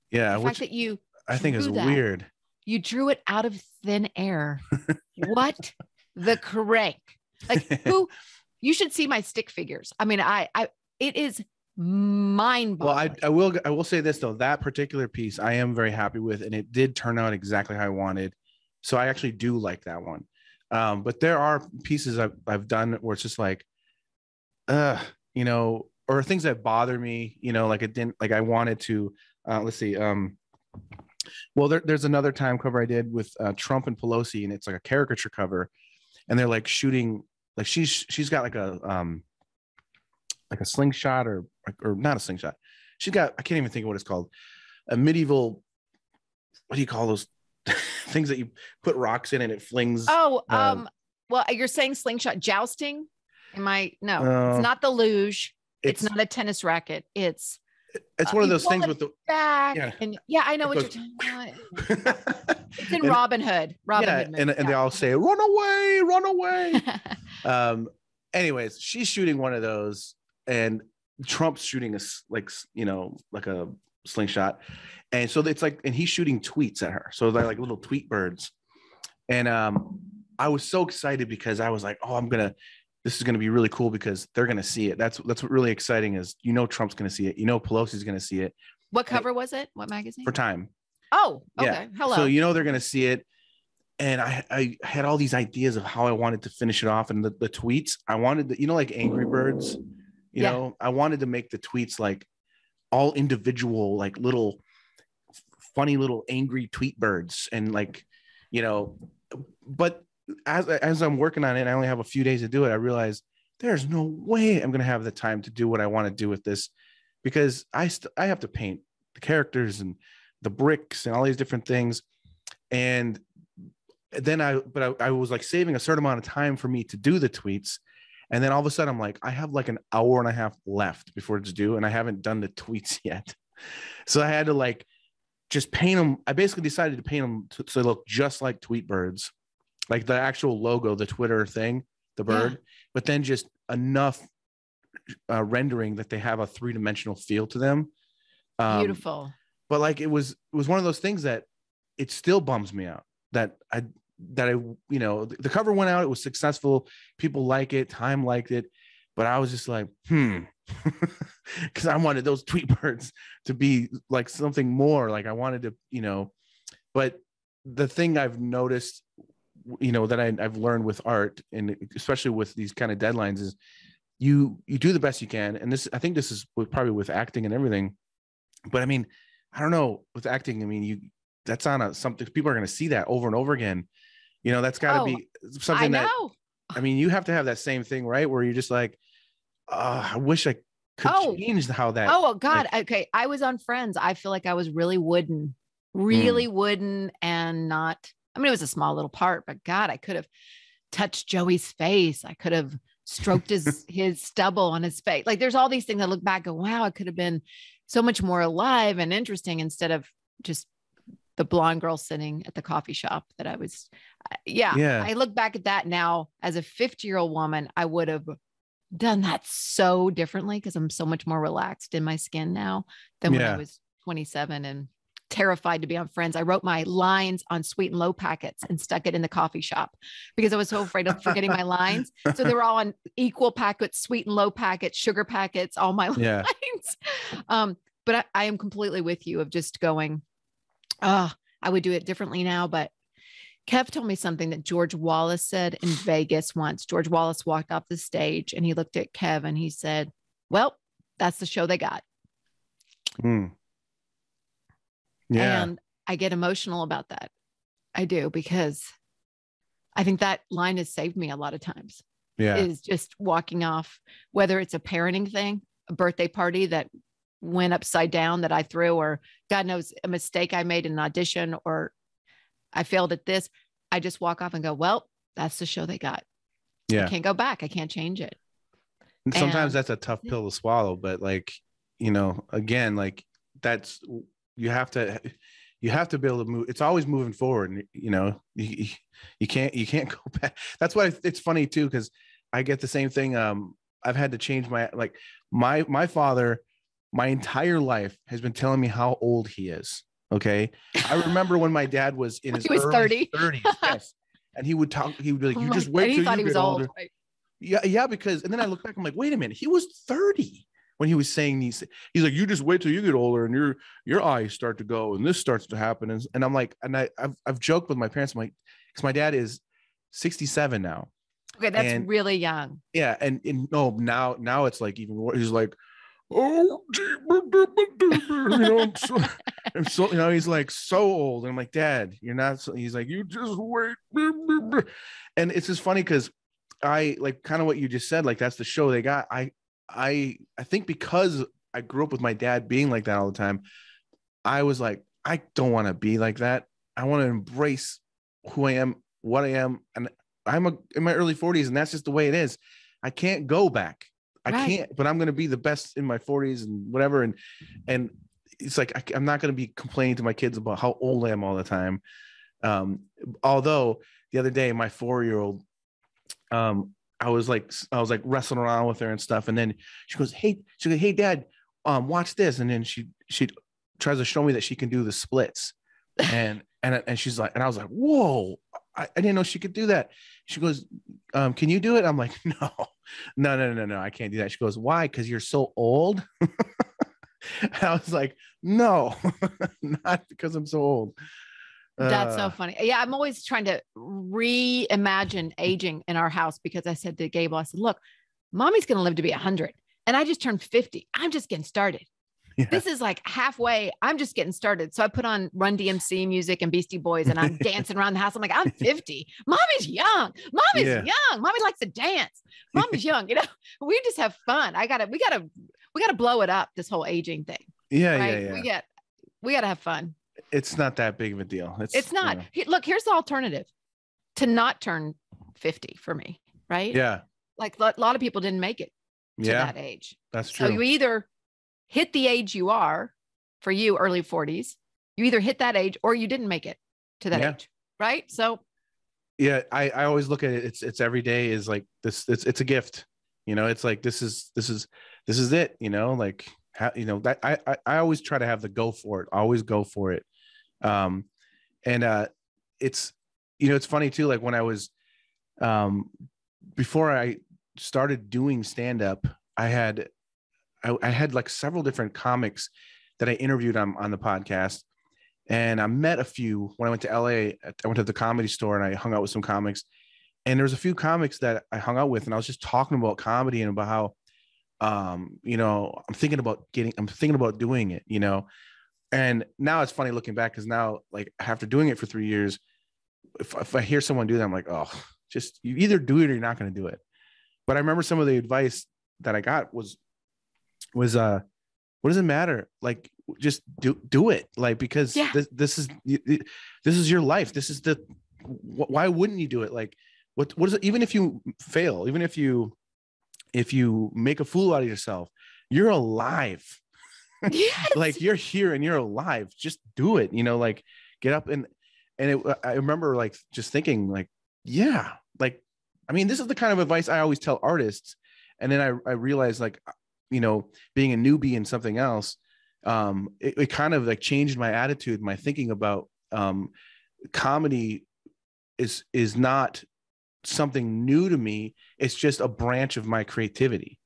Yeah. The which, fact that you I think it's weird. You drew it out of thin air. What the crank? Like who? You should see my stick figures. I mean, I, I, it is mind-boggling. Well, I, I will, I will say this though. That particular piece, I am very happy with, and it did turn out exactly how I wanted. So I actually do like that one. Um, but there are pieces I've, I've done where it's just like, uh, you know, or things that bother me. You know, like it didn't, like I wanted to. Uh, let's see. Um, Well, there, there's another Time cover I did with uh, Trump and Pelosi, and it's like a caricature cover, and they're like shooting, like she's she's got like a um like a slingshot or or not a slingshot. She's got I can't even think of what it's called, a medieval. What do you call those things that you put rocks in and it flings? Oh, uh, um, well, you're saying slingshot jousting? Am I no? Uh, it's not the luge. It's, it's not a tennis racket. It's It's one uh, of those things with the back yeah, and yeah, I know what goes, you're talking about. It's in and, Robin Hood. Robin yeah, Hood movie, and, yeah. and they all say, run away, run away. um, anyways, she's shooting one of those and Trump's shooting a, like, you know, like a slingshot. And so it's like, and he's shooting tweets at her. So they're like little tweet birds. And um, I was so excited because I was like, oh, I'm going to, this is going to be really cool because they're going to see it. That's, that's what really exciting is, you know, Trump's going to see it. You know, Pelosi's going to see it. What cover it, was it? What magazine? For Time. Oh, okay. Yeah. Hello. So, you know, they're going to see it. And I, I had all these ideas of how I wanted to finish it off. And the, the tweets I wanted to, you know, like Angry Birds, you yeah. know, I wanted to make the tweets like all individual, like little funny, little angry tweet birds. And like, you know, but As, as I'm working on it, and I only have a few days to do it, I realized there's no way I'm going to have the time to do what I want to do with this, because I I have to paint the characters and the bricks and all these different things. And then I, but I, I was like saving a certain amount of time for me to do the tweets. And then all of a sudden I'm like, I have like an hour and a half left before it's due. And I haven't done the tweets yet. So I had to like just paint them. I basically decided to paint them to, so they look just like Tweetbirds, like the actual logo, the Twitter thing, the bird, yeah. but then just enough uh, rendering that they have a three-dimensional feel to them. Um, Beautiful. But like, it was, it was one of those things that it still bums me out that I, that I, you know, the cover went out, it was successful. People like it, Time liked it, but I was just like, Hmm. Cause I wanted those Tweetbirds to be like something more, like I wanted to, you know, but the thing I've noticed, you know, that I, I've learned with art, and especially with these kind of deadlines, is you, you do the best you can. And this, I think this is probably with acting and everything, but I mean, I don't know with acting. I mean, you, that's on a, something people are going to see that over and over again. You know, that's gotta oh, be something I that, know. I mean, you have to have that same thing, right? Where you're just like, uh, I wish I could oh. change how that. Oh God. Like, okay. I was on Friends. I feel like I was really wooden, really mm. wooden and not, I mean, it was a small little part, but God, I could have touched Joey's face. I could have stroked his, his stubble on his face. Like there's all these things I look back and wow, I could have been so much more alive and interesting instead of just the blonde girl sitting at the coffee shop that I was. Yeah. yeah. I look back at that now as a fifty year old woman, I would have done that so differently because I'm so much more relaxed in my skin now than yeah. when I was twenty-seven and terrified to be on Friends. I wrote my lines on sweet and low packets and stuck it in the coffee shop because I was so afraid of forgetting my lines. So they were all on equal packets, sweet and low packets, sugar packets, all my yeah. lines. Um, but I, I am completely with you of just going, oh, I would do it differently now. But Kev told me something that George Wallace said in Vegas once. George Wallace walked off the stage and he looked at Kev and he said, well, that's the show they got. Hmm. Yeah. And I get emotional about that. I do, because I think that line has saved me a lot of times. Yeah. Is just walking off, whether it's a parenting thing, a birthday party that went upside down that I threw, or God knows a mistake I made in an audition, or I failed at this. I just walk off and go, well, that's the show they got. Yeah. I can't go back. I can't change it. And sometimes and, that's a tough pill to swallow, but like, you know, again, like that's, you have to, you have to be able to move. It's always moving forward. And, you know, you, you can't, you can't go back. That's why it's funny too. Cause I get the same thing. Um, I've had to change my, like my, my father, my entire life has been telling me how old he is. Okay. I remember when my dad was in his he was early thirty. thirties, yes, and he would talk, he would be like, you oh just wait till you get older. Old, right? Yeah. Yeah. Because, and then I look back, I'm like, wait a minute, he was thirty when he was saying these. He's like, you just wait till you get older and your, your eyes start to go and this starts to happen. And, and I'm like, and I, I've, I've joked with my parents. I'm like, cause my dad is sixty-seven now. Okay. That's and, really young. Yeah. And, and no, now, now it's like even more, he's like, oh, you know, I'm so, I'm so, you know, he's like so old. And I'm like, Dad, you're not. So, he's like, you just wait. And it's just funny because I like kind of what you just said. Like that's the show they got. I, I, I think because I grew up with my dad being like that all the time, I was like, I don't want to be like that. I want to embrace who I am, what I am, and I'm a, in my early forties, and that's just the way it is. I can't go back. I right. can't, but I'm going to be the best in my forties and whatever. And, and it's like, I, I'm not going to be complaining to my kids about how old I am all the time. Um, although the other day, my four-year-old, um, I was like, I was like wrestling around with her and stuff. And then she goes, Hey, she goes, Hey dad, um, watch this. And then she, she tries to show me that she can do the splits. And, and, and she's like, and I was like, whoa, I, I didn't know she could do that. She goes, um, can you do it? I'm like, no, no, no, no, no, I can't do that. She goes, why? Because you're so old. And I was like, no, not because I'm so old. That's uh, so funny. Yeah. I'm always trying to reimagine aging in our house because I said to Gable, I said, look, mommy's going to live to be a hundred. And I just turned fifty. I'm just getting started. Yeah. This is like halfway. I'm just getting started. So I put on Run D M C music and Beastie Boys and I'm dancing around the house. I'm like, I'm fifty. Mommy's young. Mommy's yeah. young. Mommy likes to dance. Mommy's young. You know, we just have fun. I gotta, we gotta, we gotta blow it up. This whole aging thing. Yeah. Right? yeah, yeah. We get, we gotta have fun. It's not that big of a deal. It's, it's not. You know. Look, here's the alternative to not turn fifty for me. Right. Yeah. Like a lot of people didn't make it to yeah. that age. That's true. So you either hit the age you are, for you, early forties, You either hit that age or you didn't make it to that yeah. age. Right. So. Yeah. I, I always look at it. It's, it's every day is like this. It's, it's a gift, you know, it's like, this is, this is, this is it, you know, like how, you know, that I, I, I always try to have the go for it. I always go for it. Um, and, uh, it's, you know, it's funny too. Like when I was, um, before I started doing stand-up, I had, I, I had like several different comics that I interviewed on, on the podcast. And I met a few when I went to L A. I went to the Comedy Store and I hung out with some comics, and there was a few comics that I hung out with, and I was just talking about comedy and about how, um, you know, I'm thinking about getting, I'm thinking about doing it, you know, and now it's funny looking back, because now, like, after doing it for three years, if, if I hear someone do that, I'm like, oh, just you either do it or you're not going to do it. But I remember some of the advice that I got was, was, uh, what does it matter? Like, just do, do it. Like, because yeah. this, this is, this is your life. This is the, why wouldn't you do it? Like, what, what is it? Even if you fail, even if you, if you make a fool out of yourself, you're alive. Yes. Like, you're here and you're alive. Just do it. You know, like, get up and, and it, I remember like just thinking like, yeah, like, I mean, this is the kind of advice I always tell artists. And then I, I realized, like, you know, being a newbie in something else, um, it, it kind of like changed my attitude. My thinking about, um, comedy is, is not something new to me. It's just a branch of my creativity.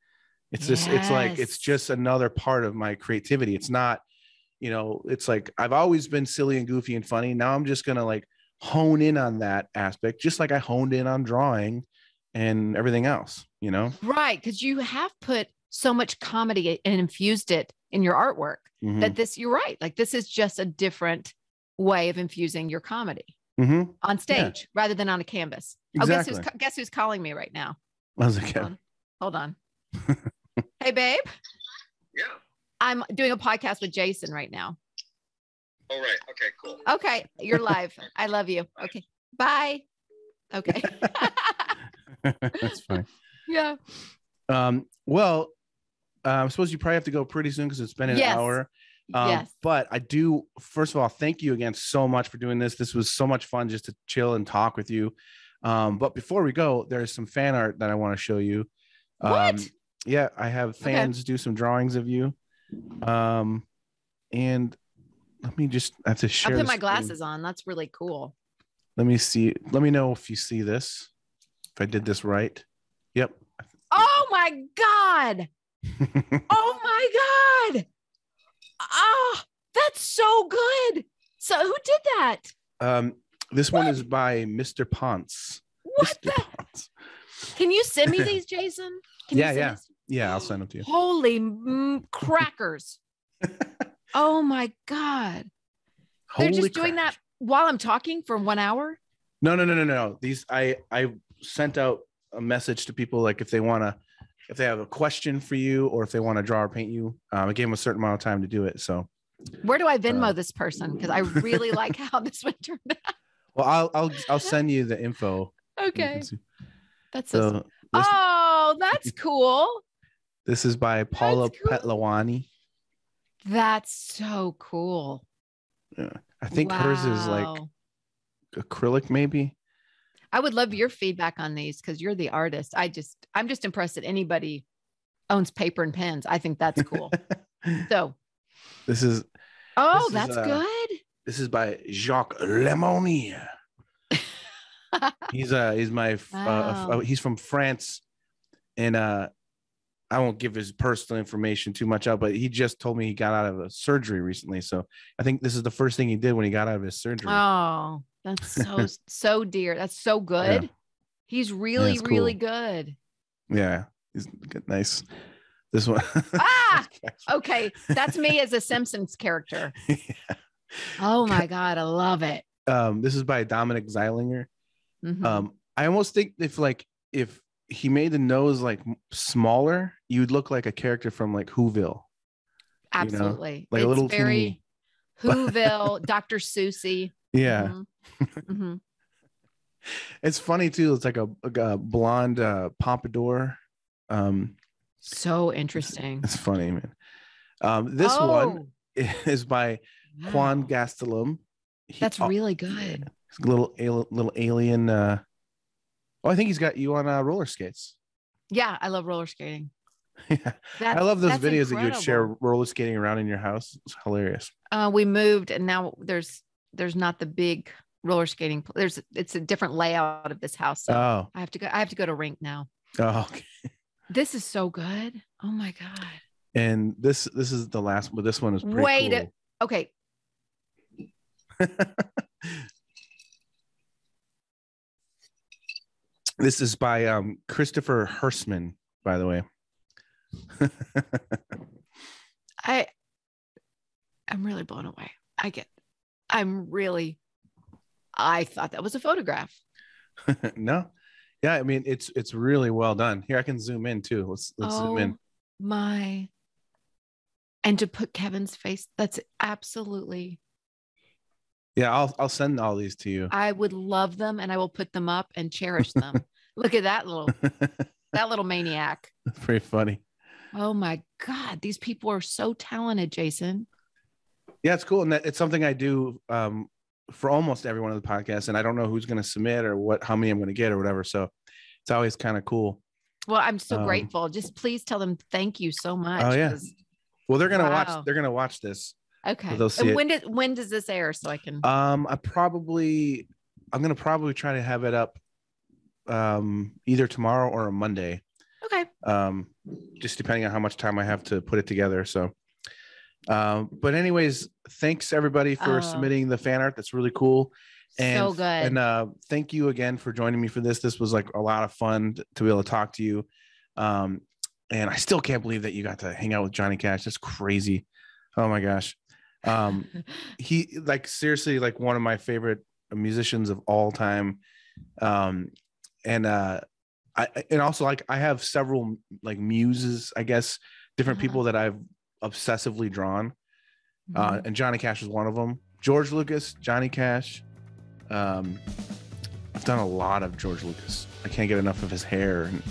It's yes. just, it's like, it's just another part of my creativity. It's not, you know, it's like, I've always been silly and goofy and funny. Now I'm just going to like hone in on that aspect, just like I honed in on drawing and everything else, you know? Right. 'Cause you have put so much comedy and infused it in your artwork mm-hmm. that this, you're right. Like, this is just a different way of infusing your comedy mm-hmm. on stage yeah. rather than on a canvas. Exactly. Oh, guess who's, guess who's calling me right now? How's it hold, on. hold on. Hey, babe. Yeah. I'm doing a podcast with Jason right now. All right. Okay, cool. Okay. You're live. I love you. Okay. Bye. Okay. That's fine. Yeah. Um, well, Uh, I suppose you probably have to go pretty soon because it's been an yes. hour. Um, yes. But I do, first of all, thank you again so much for doing this. This was so much fun just to chill and talk with you. Um, but before we go, there's some fan art that I want to show you. Um, what? Yeah, I have fans okay. do some drawings of you. Um, and let me just I have to share. I put my glasses on. That's really cool. Let me see. Let me know if you see this. If I did this right. Yep. Oh my God. Oh my God. Oh, that's so good. So who did that? Um, this what? one is by Mister Ponce. What Mister the? Ponce. Can you send me these, Jason? Can yeah, you yeah. These? Yeah, I'll send them to you. Holy m crackers. Oh my God. Holy They're just crack. doing that while I'm talking for one hour? No, no, no, no, no. These, I, I sent out a message to people, like, if they want to, if they have a question for you or if they want to draw or paint you, um, I gave them a certain amount of time to do it. So where do I Venmo uh, this person? Because I really like how this went turned out. Well, I'll, I'll, I'll send you the info. Okay. That's so, so Oh, that's cool. This is by Paula cool. Petlawani. That's so cool. Yeah. I think wow. hers is like acrylic maybe. I would love your feedback on these because you're the artist. I just, I'm just impressed that anybody owns paper and pens. I think that's cool. So this is, oh, this that's is, uh, good. This is by Jacques Lemony. He's uh, he's my, wow. uh, he's from France, and uh, I won't give his personal information too much out, but he just told me he got out of a surgery recently. So I think this is the first thing he did when he got out of his surgery. Oh. That's so, so dear. That's so good. Yeah. He's really, yeah, cool. really good. Yeah. He's good. Nice. This one. Ah, okay. That's me as a Simpsons character. Yeah. Oh my God. I love it. Um, this is by Dominic Zeilinger. Mm-hmm. Um, I almost think if like, if he made the nose like smaller, you'd look like a character from like Whoville. Absolutely. You know? Like it's a little very teeny. Whoville, Doctor Susie. Yeah. Mm-hmm. Mm-hmm. It's funny too. It's like a, a blonde uh, pompadour. Um, so interesting. It's, it's funny, man. Um, this oh. one is by Juan Gastelum. He, That's oh, really good. He's a little, a little alien. Uh, oh, I think he's got you on uh, roller skates. Yeah, I love roller skating. Yeah, that's, I love those videos incredible. that you would share roller skating around in your house. It's hilarious. Uh, we moved, and now there's there's not the big roller skating. There's it's a different layout of this house. So oh, I have to go. I have to go to rink now. Oh, okay. This is so good. Oh my god. And this this is the last, but this one is pretty Wait, cool. A, okay. This is by um, Christopher Hertzman, by the way. I I'm really blown away. I get I'm really I thought that was a photograph. No. Yeah, I mean it's it's really well done. Here I can zoom in too. Let's let's oh zoom in. My and to put Kevin's face, that's absolutely Yeah, I'll I'll send all these to you. I would love them and I will put them up and cherish them. Look at that little that little maniac. That's pretty funny. Oh my God, these people are so talented, Jason. Yeah, it's cool. And that, it's something I do um, for almost every one of the podcasts. And I don't know who's going to submit or what, how many I'm going to get or whatever. So it's always kind of cool. Well, I'm so um, grateful. Just please tell them thank you so much. Oh yeah. Well, they're going to wow. watch, they're going to watch this. Okay. So they'll see and when it. Did, when does this air? So I can, um, I probably, I'm going to probably try to have it up um, either tomorrow or a Monday. Okay. Um, just depending on how much time I have to put it together. So, um, but anyways, thanks everybody for oh. submitting the fan art. That's really cool. And, so good. And, uh, thank you again for joining me for this. This was like a lot of fun to be able to talk to you. Um, and I still can't believe that you got to hang out with Johnny Cash. That's crazy. Oh my gosh. Um, he like, seriously, like one of my favorite musicians of all time. Um, and, uh, I, and also like I have several like muses, I guess, different people that I've obsessively drawn. Mm-hmm. Uh, and Johnny Cash is one of them. George Lucas, Johnny Cash. Um, I've done a lot of George Lucas. I can't get enough of his hair. And,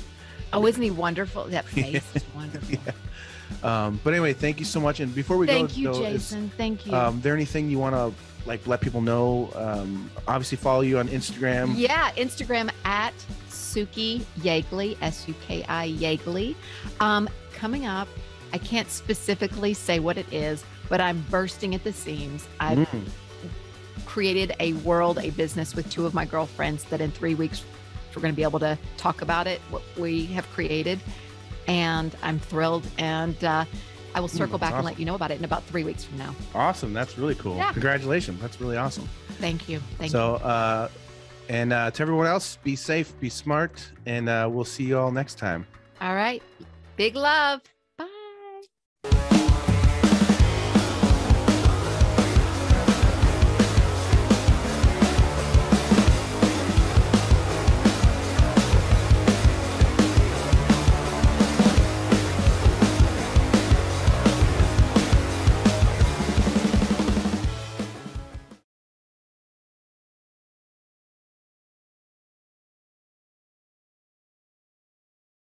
oh, isn't he wonderful? That face yeah. is wonderful. Yeah. Um, but anyway, thank you so much. And before we thank go, thank you, though, Jason. Thank you. Um, is there anything you want to like let people know? Um, obviously, follow you on Instagram. Yeah, Instagram at Suki Yeagley, S U K I Yeagley. Um, coming up, I can't specifically say what it is, but I'm bursting at the seams. I've mm. created a world, a business with two of my girlfriends that in three weeks, we're going to be able to talk about it, what we have created. And I'm thrilled. And uh, I will circle mm, back awesome. and let you know about it in about three weeks from now. Awesome. That's really cool. Yeah. Congratulations. That's really awesome. Thank you. Thank so, you. So, uh, And uh, to everyone else, be safe, be smart, and uh, we'll see you all next time. All right. Big love.